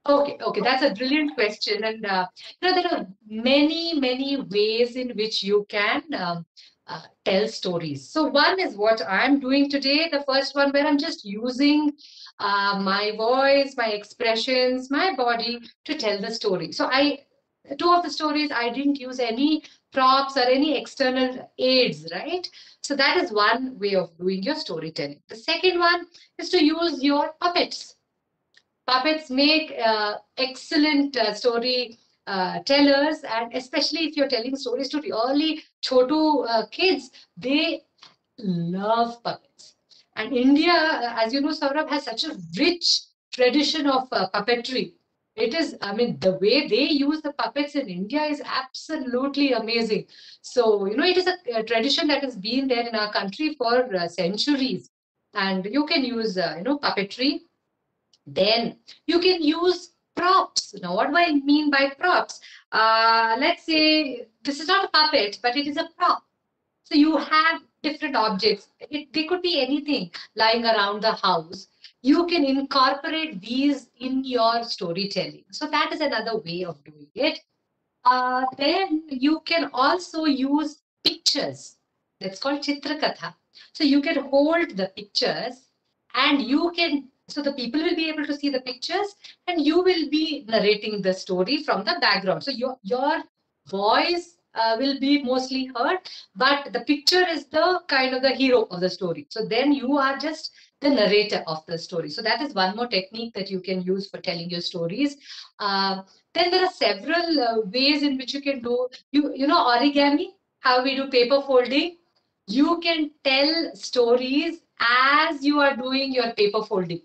Okay, okay, that's a brilliant question. And uh, you know, there are many, many ways in which you can um, uh, tell stories. So one is what I'm doing today, the first one, where I'm just using uh, my voice, my expressions, my body to tell the story. So I, two of the stories, I didn't use any props or any external aids, right? So that is one way of doing your storytelling. The second one is to use your puppets. Puppets make uh, excellent uh, story uh, tellers, and especially if you're telling stories to really chotu uh, kids, they love puppets. And India, as you know, Saurabh, has such a rich tradition of uh, puppetry. It is, I mean, the way they use the puppets in India is absolutely amazing. So, you know, it is a, a tradition that has been there in our country for uh, centuries. And you can use, uh, you know, puppetry. Then you can use props. Now, what do I mean by props? Uh, let's say this is not a puppet, but it is a prop. So you have different objects. It, they could be anything lying around the house. You can incorporate these in your storytelling. So that is another way of doing it. Uh, then you can also use pictures. That's called Chitrakatha. So you can hold the pictures, and you can, so the people will be able to see the pictures, and you will be narrating the story from the background. So your, your voice uh, will be mostly heard, but the picture is the kind of the hero of the story. So then you are just the narrator of the story. So that is one more technique that you can use for telling your stories. Uh, then there are several uh, ways in which you can do, you, you know, origami, how we do paper folding. You can tell stories as you are doing your paper folding.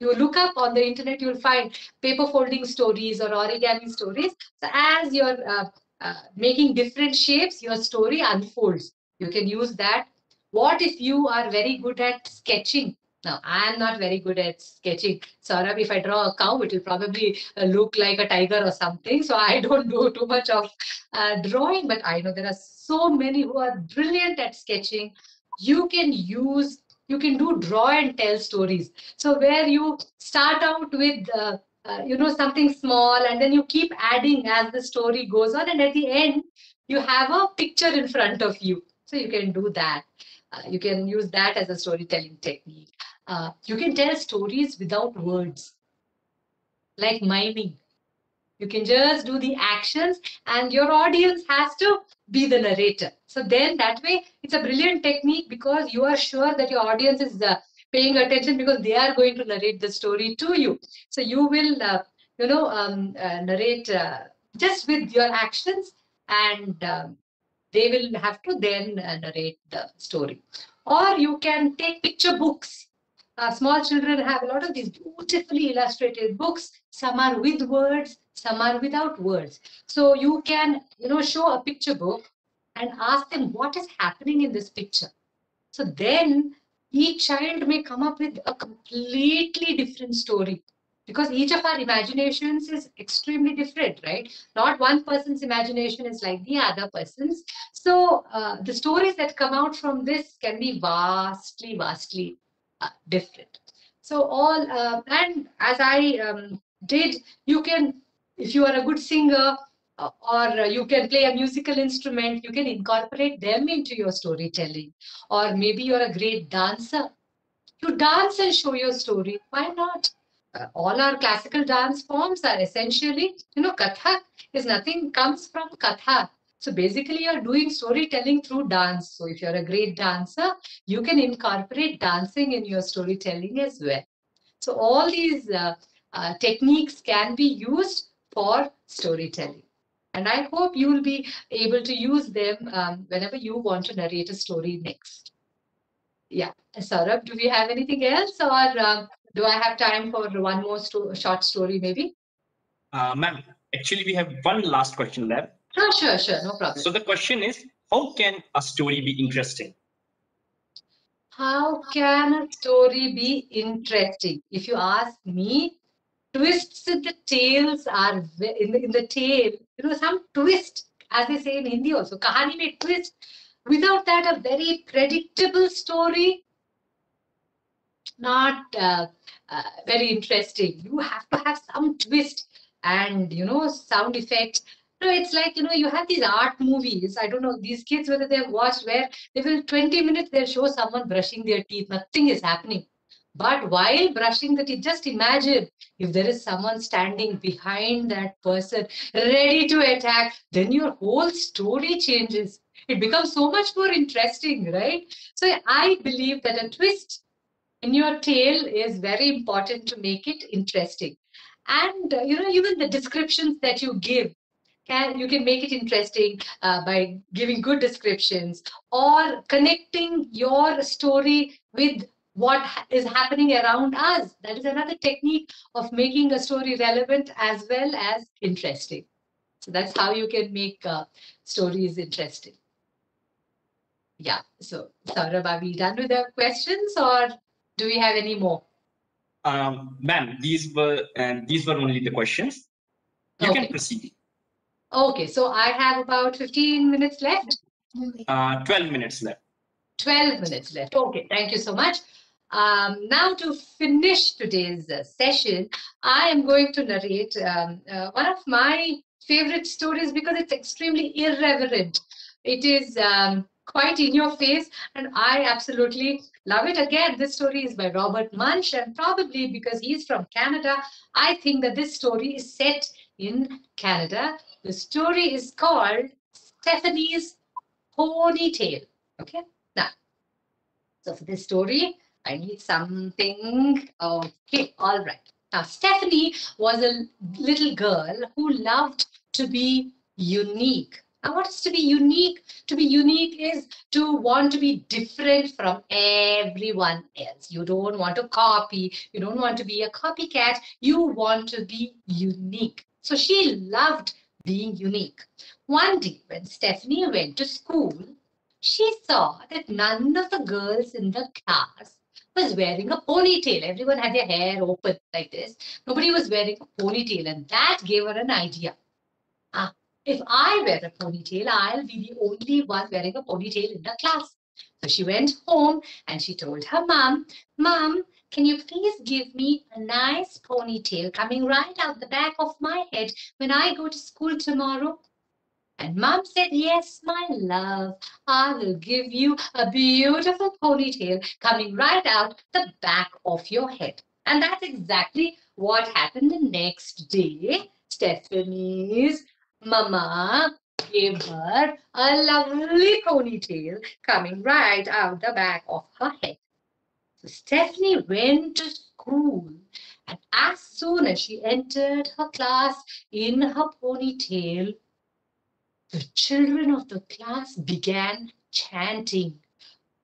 You look up on the internet, you'll find paper folding stories or origami stories. So as you're uh, uh, making different shapes, your story unfolds. You can use that. What if you are very good at sketching? Now, I am not very good at sketching. Saurabh, if I draw a cow, it will probably look like a tiger or something. So I don't do too much of uh, drawing, but I know there are so many who are brilliant at sketching. You can use, you can do draw and tell stories. So where you start out with, uh, uh, you know, something small, and then you keep adding as the story goes on. And at the end, you have a picture in front of you. So you can do that. Uh, you can use that as a storytelling technique. Uh, you can tell stories without words, like miming. You can just do the actions, and your audience has to be the narrator. So then that way, it's a brilliant technique, because you are sure that your audience is uh, paying attention, because they are going to narrate the story to you. So you will, uh, you know, um, uh, narrate uh, just with your actions, and um, they will have to then uh, narrate the story. Or you can take picture books. Uh, small children have a lot of these beautifully illustrated books. Some are with words, some are without words. So you can, you know, show a picture book and ask them what is happening in this picture. So then each child may come up with a completely different story. because each of our imaginations is extremely different, right? Not one person's imagination is like the other person's. So uh, the stories that come out from this can be vastly, vastly uh, different. So all, uh, and as I um, did, you can, if you are a good singer, uh, or you can play a musical instrument, you can incorporate them into your storytelling. Or maybe you're a great dancer. You dance and show your story, why not? Uh, all our classical dance forms are essentially, you know, Kathak is nothing, comes from Katha. So basically you're doing storytelling through dance. So if you're a great dancer, you can incorporate dancing in your storytelling as well. So all these uh, uh, techniques can be used for storytelling. And I hope you will be able to use them um, whenever you want to narrate a story next. Yeah, Saurabh, do we have anything else, or uh, do I have time for one more sto short story maybe? Uh, Ma'am, actually we have one last question left. Sure, sure, sure, no problem. So the question is, how can a story be interesting? How can a story be interesting? If you ask me, twists in the tales are, in the, in the tale, you know, some twist, as they say in Hindi also, kahani mein twist. Without that, a very predictable story, not uh, uh, very interesting. You have to have some twist and, you know, sound effect. So it's like, you know, you have these art movies. I don't know, these kids, whether they've watched, where they will twenty minutes, they'll show someone brushing their teeth. Nothing is happening. But while brushing the teeth, just imagine if there is someone standing behind that person, ready to attack, then your whole story changes. It becomes so much more interesting, right? So I believe that a twist in your tale is very important to make it interesting. And, uh, you know, even the descriptions that you give, can, you can make it interesting uh, by giving good descriptions or connecting your story with what is happening around us. That is another technique of making a story relevant as well as interesting. So that's how you can make uh, stories interesting. Yeah, so Saurabh, are we done with the questions, or do we have any more? Um, Ma'am, these were and these were only the questions. You okay. can proceed. Okay, so I have about fifteen minutes left. Uh, twelve minutes left. twelve minutes left. Okay, thank you so much. Um, now to finish today's uh, session, I am going to narrate um, uh, one of my favorite stories because it's extremely irreverent. It is um, quite in your face, and I absolutely love it. Again, this story is by Robert Munsch, and probably because he's from Canada, I think that this story is set in Canada. The story is called Stephanie's Ponytail. Okay, now, so for this story, I need something. Okay, all right. Now, Stephanie was a little girl who loved to be unique. Now, what is to be unique? To be unique is to want to be different from everyone else. You don't want to copy. You don't want to be a copycat. You want to be unique. So she loved being unique. One day, when Stephanie went to school, she saw that none of the girls in the class was wearing a ponytail. Everyone had their hair open like this. Nobody was wearing a ponytail, and that gave her an idea. Ah, if I wear a ponytail, I'll be the only one wearing a ponytail in the class. So she went home and she told her mom, "Mom, can you please give me a nice ponytail coming right out the back of my head when I go to school tomorrow?" And mom said, "Yes, my love, I will give you a beautiful ponytail coming right out the back of your head." And that's exactly what happened the next day. Stephanie's mama gave her a lovely ponytail coming right out the back of her head. So Stephanie went to school, and as soon as she entered her class in her ponytail, the children of the class began chanting,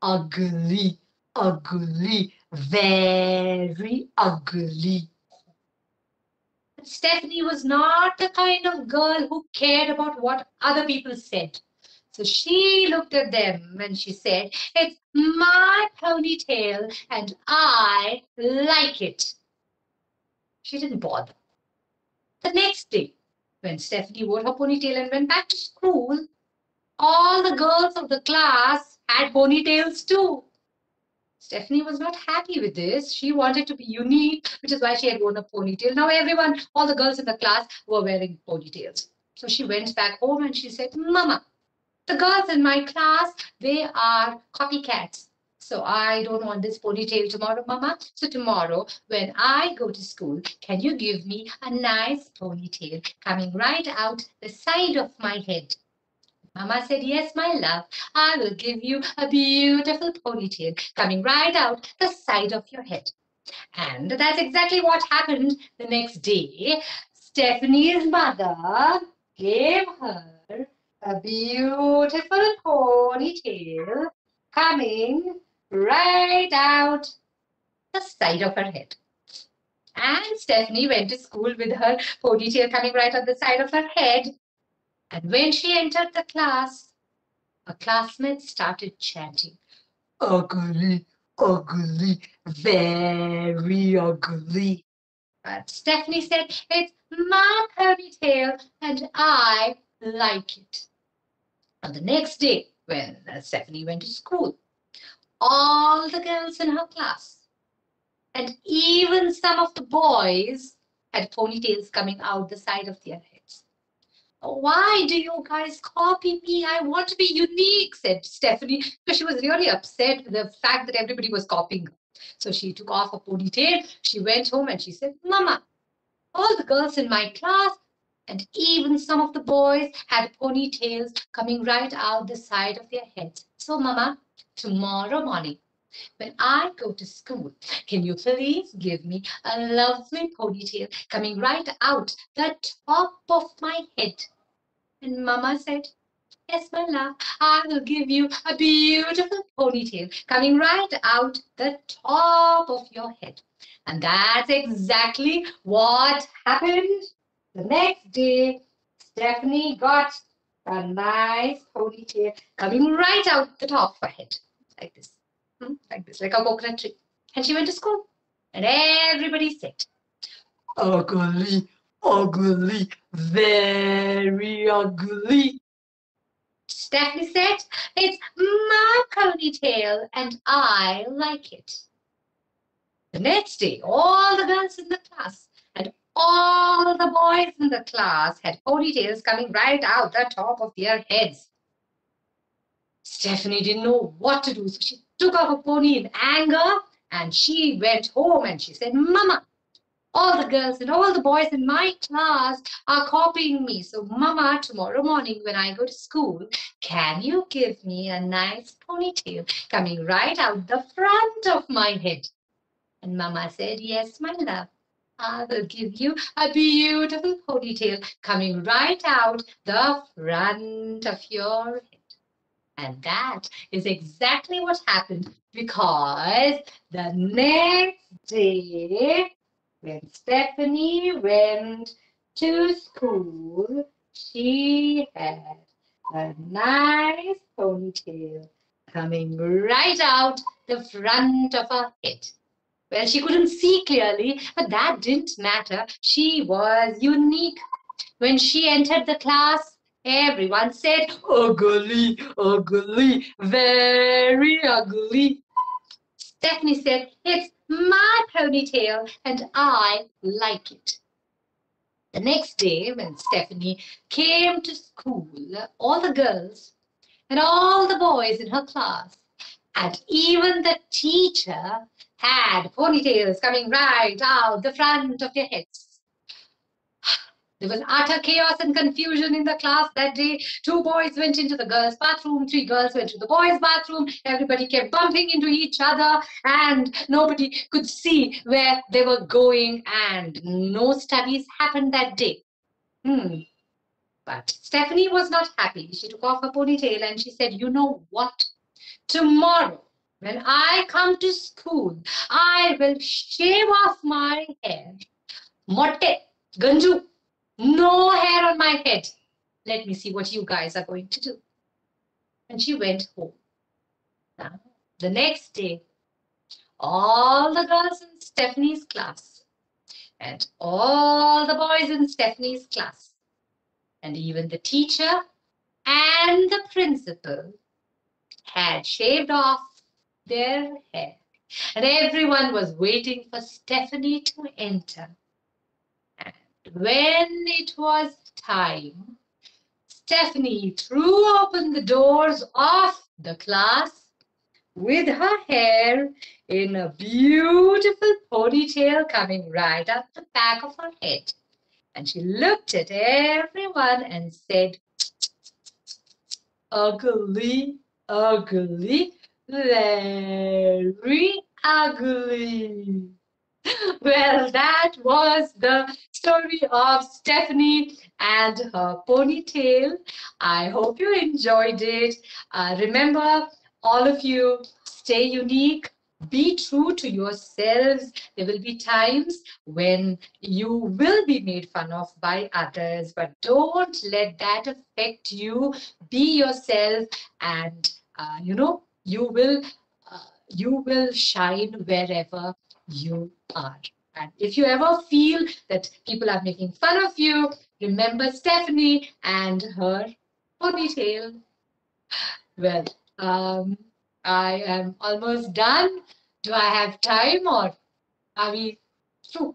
"Ugly, ugly, very ugly." But Stephanie was not the kind of girl who cared about what other people said. So she looked at them and she said, "It's my ponytail and I like it." She didn't bother. The next day, when Stephanie wore her ponytail and went back to school, all the girls of the class had ponytails too. Stephanie was not happy with this. She wanted to be unique, which is why she had worn a ponytail. Now everyone, all the girls in the class were wearing ponytails. So she went back home and she said, "Mama, the girls in my class, they are copycats. So I don't want this ponytail tomorrow, Mama. So tomorrow, when I go to school, can you give me a nice ponytail coming right out the side of my head?" Mama said, "Yes, my love, I will give you a beautiful ponytail coming right out the side of your head." And that's exactly what happened the next day. Stephanie's mother gave her a beautiful ponytail coming right out the side of her head. And Stephanie went to school with her ponytail coming right out the side of her head. And when she entered the class, a classmate started chanting, "Ugly, ugly, very ugly." But Stephanie said, "It's my ponytail and I like it." On the next day, when Stephanie went to school, all the girls in her class and even some of the boys had ponytails coming out the side of their head. "Why do you guys copy me? I want to be unique," said Stephanie, because she was really upset with the fact that everybody was copying her. So she took off her ponytail, she went home and she said, "Mama, all the girls in my class and even some of the boys had ponytails coming right out the side of their heads. So Mama, tomorrow morning, when I go to school, can you please give me a lovely ponytail coming right out the top of my head?" And Mama said, "Yes, my love, I will give you a beautiful ponytail coming right out the top of your head." And that's exactly what happened. The next day, Stephanie got a nice ponytail coming right out the top of her head, like this. Like this, like a coconut tree. And she went to school. And everybody said, "Ugly, ugly, very ugly." Stephanie said, "It's my ponytail and I like it." The next day, all the girls in the class and all the boys in the class had ponytails coming right out the top of their heads. Stephanie didn't know what to do, so she took off her pony in anger and she went home and she said, "Mama, all the girls and all the boys in my class are copying me. So Mama, tomorrow morning when I go to school, can you give me a nice ponytail coming right out the front of my head?" And Mama said, "Yes, my love, I will give you a beautiful ponytail coming right out the front of your head." And that is exactly what happened, because the next day when Stephanie went to school, she had a nice ponytail coming right out the front of her head. Well, she couldn't see clearly, but that didn't matter. She was unique. When she entered the class, everyone said, "Ugly, ugly, very ugly." Stephanie said, "It's my ponytail and I like it." The next day when Stephanie came to school, all the girls and all the boys in her class and even the teacher had ponytails coming right out the front of their heads. There was utter chaos and confusion in the class that day. Two boys went into the girls' bathroom, three girls went to the boys' bathroom. Everybody kept bumping into each other and nobody could see where they were going, and no studies happened that day. Hmm. But Stephanie was not happy. She took off her ponytail and she said, "You know what? Tomorrow, when I come to school, I will shave off my hair. Motte, ganju. No hair on my head. Let me see what you guys are going to do." And she went home. Now, the next day, all the girls in Stephanie's class at all the boys in Stephanie's class, and even the teacher and the principal had shaved off their hair, and everyone was waiting for Stephanie to enter. And when it was time, Stephanie threw open the doors of the class with her hair in a beautiful ponytail coming right up the back of her head. And she looked at everyone and said, "Ugly, ugly, very ugly." Well, that was the story of Stephanie and her ponytail. I hope you enjoyed it. Uh, remember, all of you, stay unique. Be true to yourselves. There will be times when you will be made fun of by others, but don't let that affect you. Be yourself, and uh, you know, you will uh, you will shine wherever you are. And if you ever feel that people are making fun of you, remember Stephanie and her ponytail. Well, um I am almost done. Do I have time, or are we through?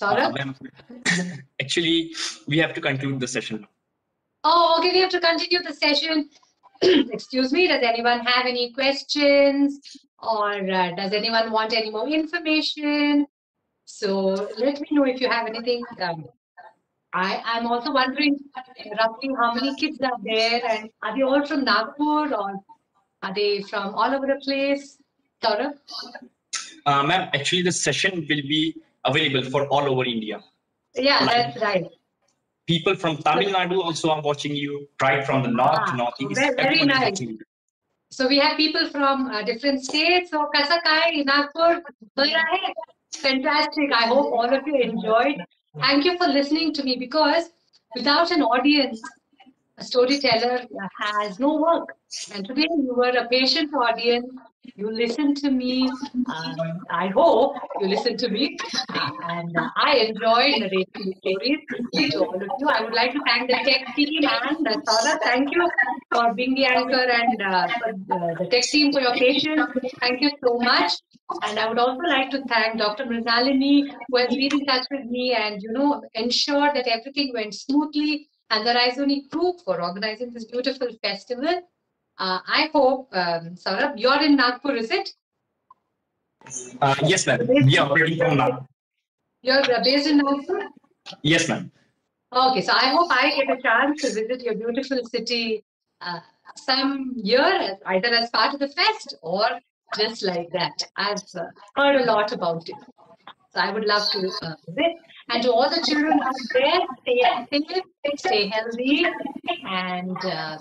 Saurabh? Actually, we have to conclude the session. Oh, okay, we have to continue the session. Excuse me, does anyone have any questions, or uh, does anyone want any more information? So let me know if you have anything. Um, I, I'm also wondering roughly how many kids are there, and are they all from Nagpur, or are they from all over the place? Taurab? Uh, Ma'am, actually the session will be available for all over India. Yeah, like, that's right. People from Tamil Nadu also are watching you, right from the north, ah, northeast. Very, very nice. So we have people from uh, different states. So Kasakai, Nagpur, fantastic. I hope all of you enjoyed. Thank you for listening to me, because without an audience, a storyteller has no work. And today you were a patient audience. You listened to me. Um, I hope you listened to me. And uh, I enjoyed narrating stories to all of you. I would like to thank the tech team and uh, Sara. Thank you for being the anchor, and uh, for the tech team for your patience. Thank you so much. And I would also like to thank Doctor Mrinalini, who has been in touch with me and, you know, ensured that everything went smoothly, and the Raizoni crew for organizing this beautiful festival. Uh, I hope, um, Saurabh, you're in Nagpur, is it? Uh, yes, ma'am. We are based in Nagpur. You're based in Nagpur? Yes, ma'am. Okay, so I hope I get a chance to visit your beautiful city uh, some year, either as part of the fest or just like that. I've uh, heard a lot about it. So I would love to uh, visit. And to all the children out there, stay active, stay healthy, and uh,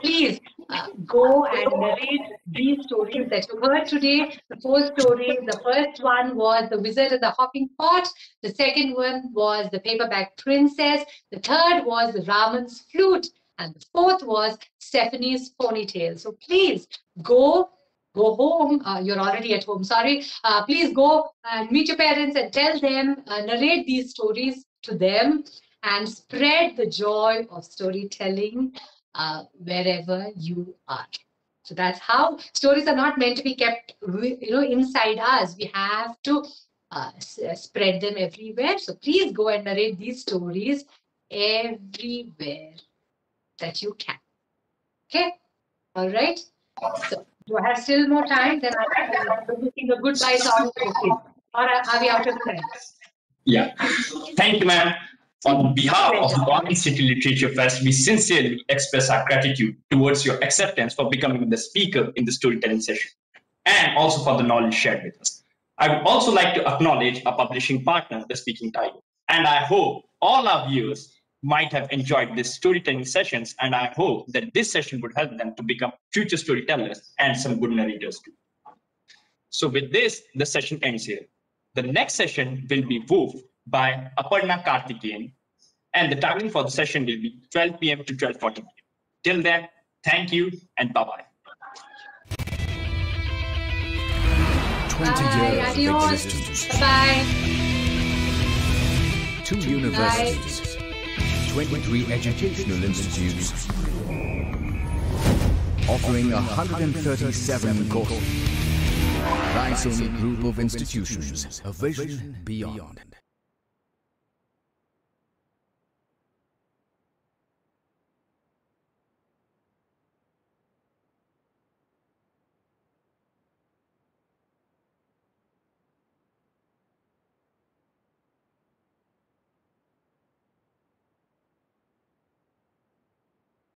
please uh, go and narrate these stories that you heard today. The four stories, the first one was The Wizard and the Hopping Pot, the second one was The Paper Bag Princess, the third was Raman's Flute, and the fourth was Stephanie's Ponytail. So please go. Go home. Uh, you're already at home. Sorry. Uh, please go and meet your parents and tell them, uh, narrate these stories to them, and spread the joy of storytelling uh, wherever you are. So that's how stories are not meant to be kept, you know, inside us. We have to uh, spread them everywhere. So please go and narrate these stories everywhere that you can. Okay. All right. So, do I have still more time? Then I will sing a goodbye song for the kids. Or are we out of time? Yeah. Thank you, ma'am. On behalf of the Orange City Literature Fest, we sincerely express our gratitude towards your acceptance for becoming the speaker in the storytelling session, and also for the knowledge shared with us. I would also like to acknowledge our publishing partner, the Speaking Tiger. And I hope all our viewers might have enjoyed this storytelling sessions, and I hope that this session would help them to become future storytellers and some good narrators too. So with this, the session ends here. The next session will be woofed by Aparna Karthikeyan, and the timing for the session will be twelve p m to twelve forty p m. Till then, thank you and bye-bye. twenty years of existence. Bye. Two universities, twenty-three educational institutes, offering one hundred thirty-seven courses. Rise 'n group of institutions, a vision beyond.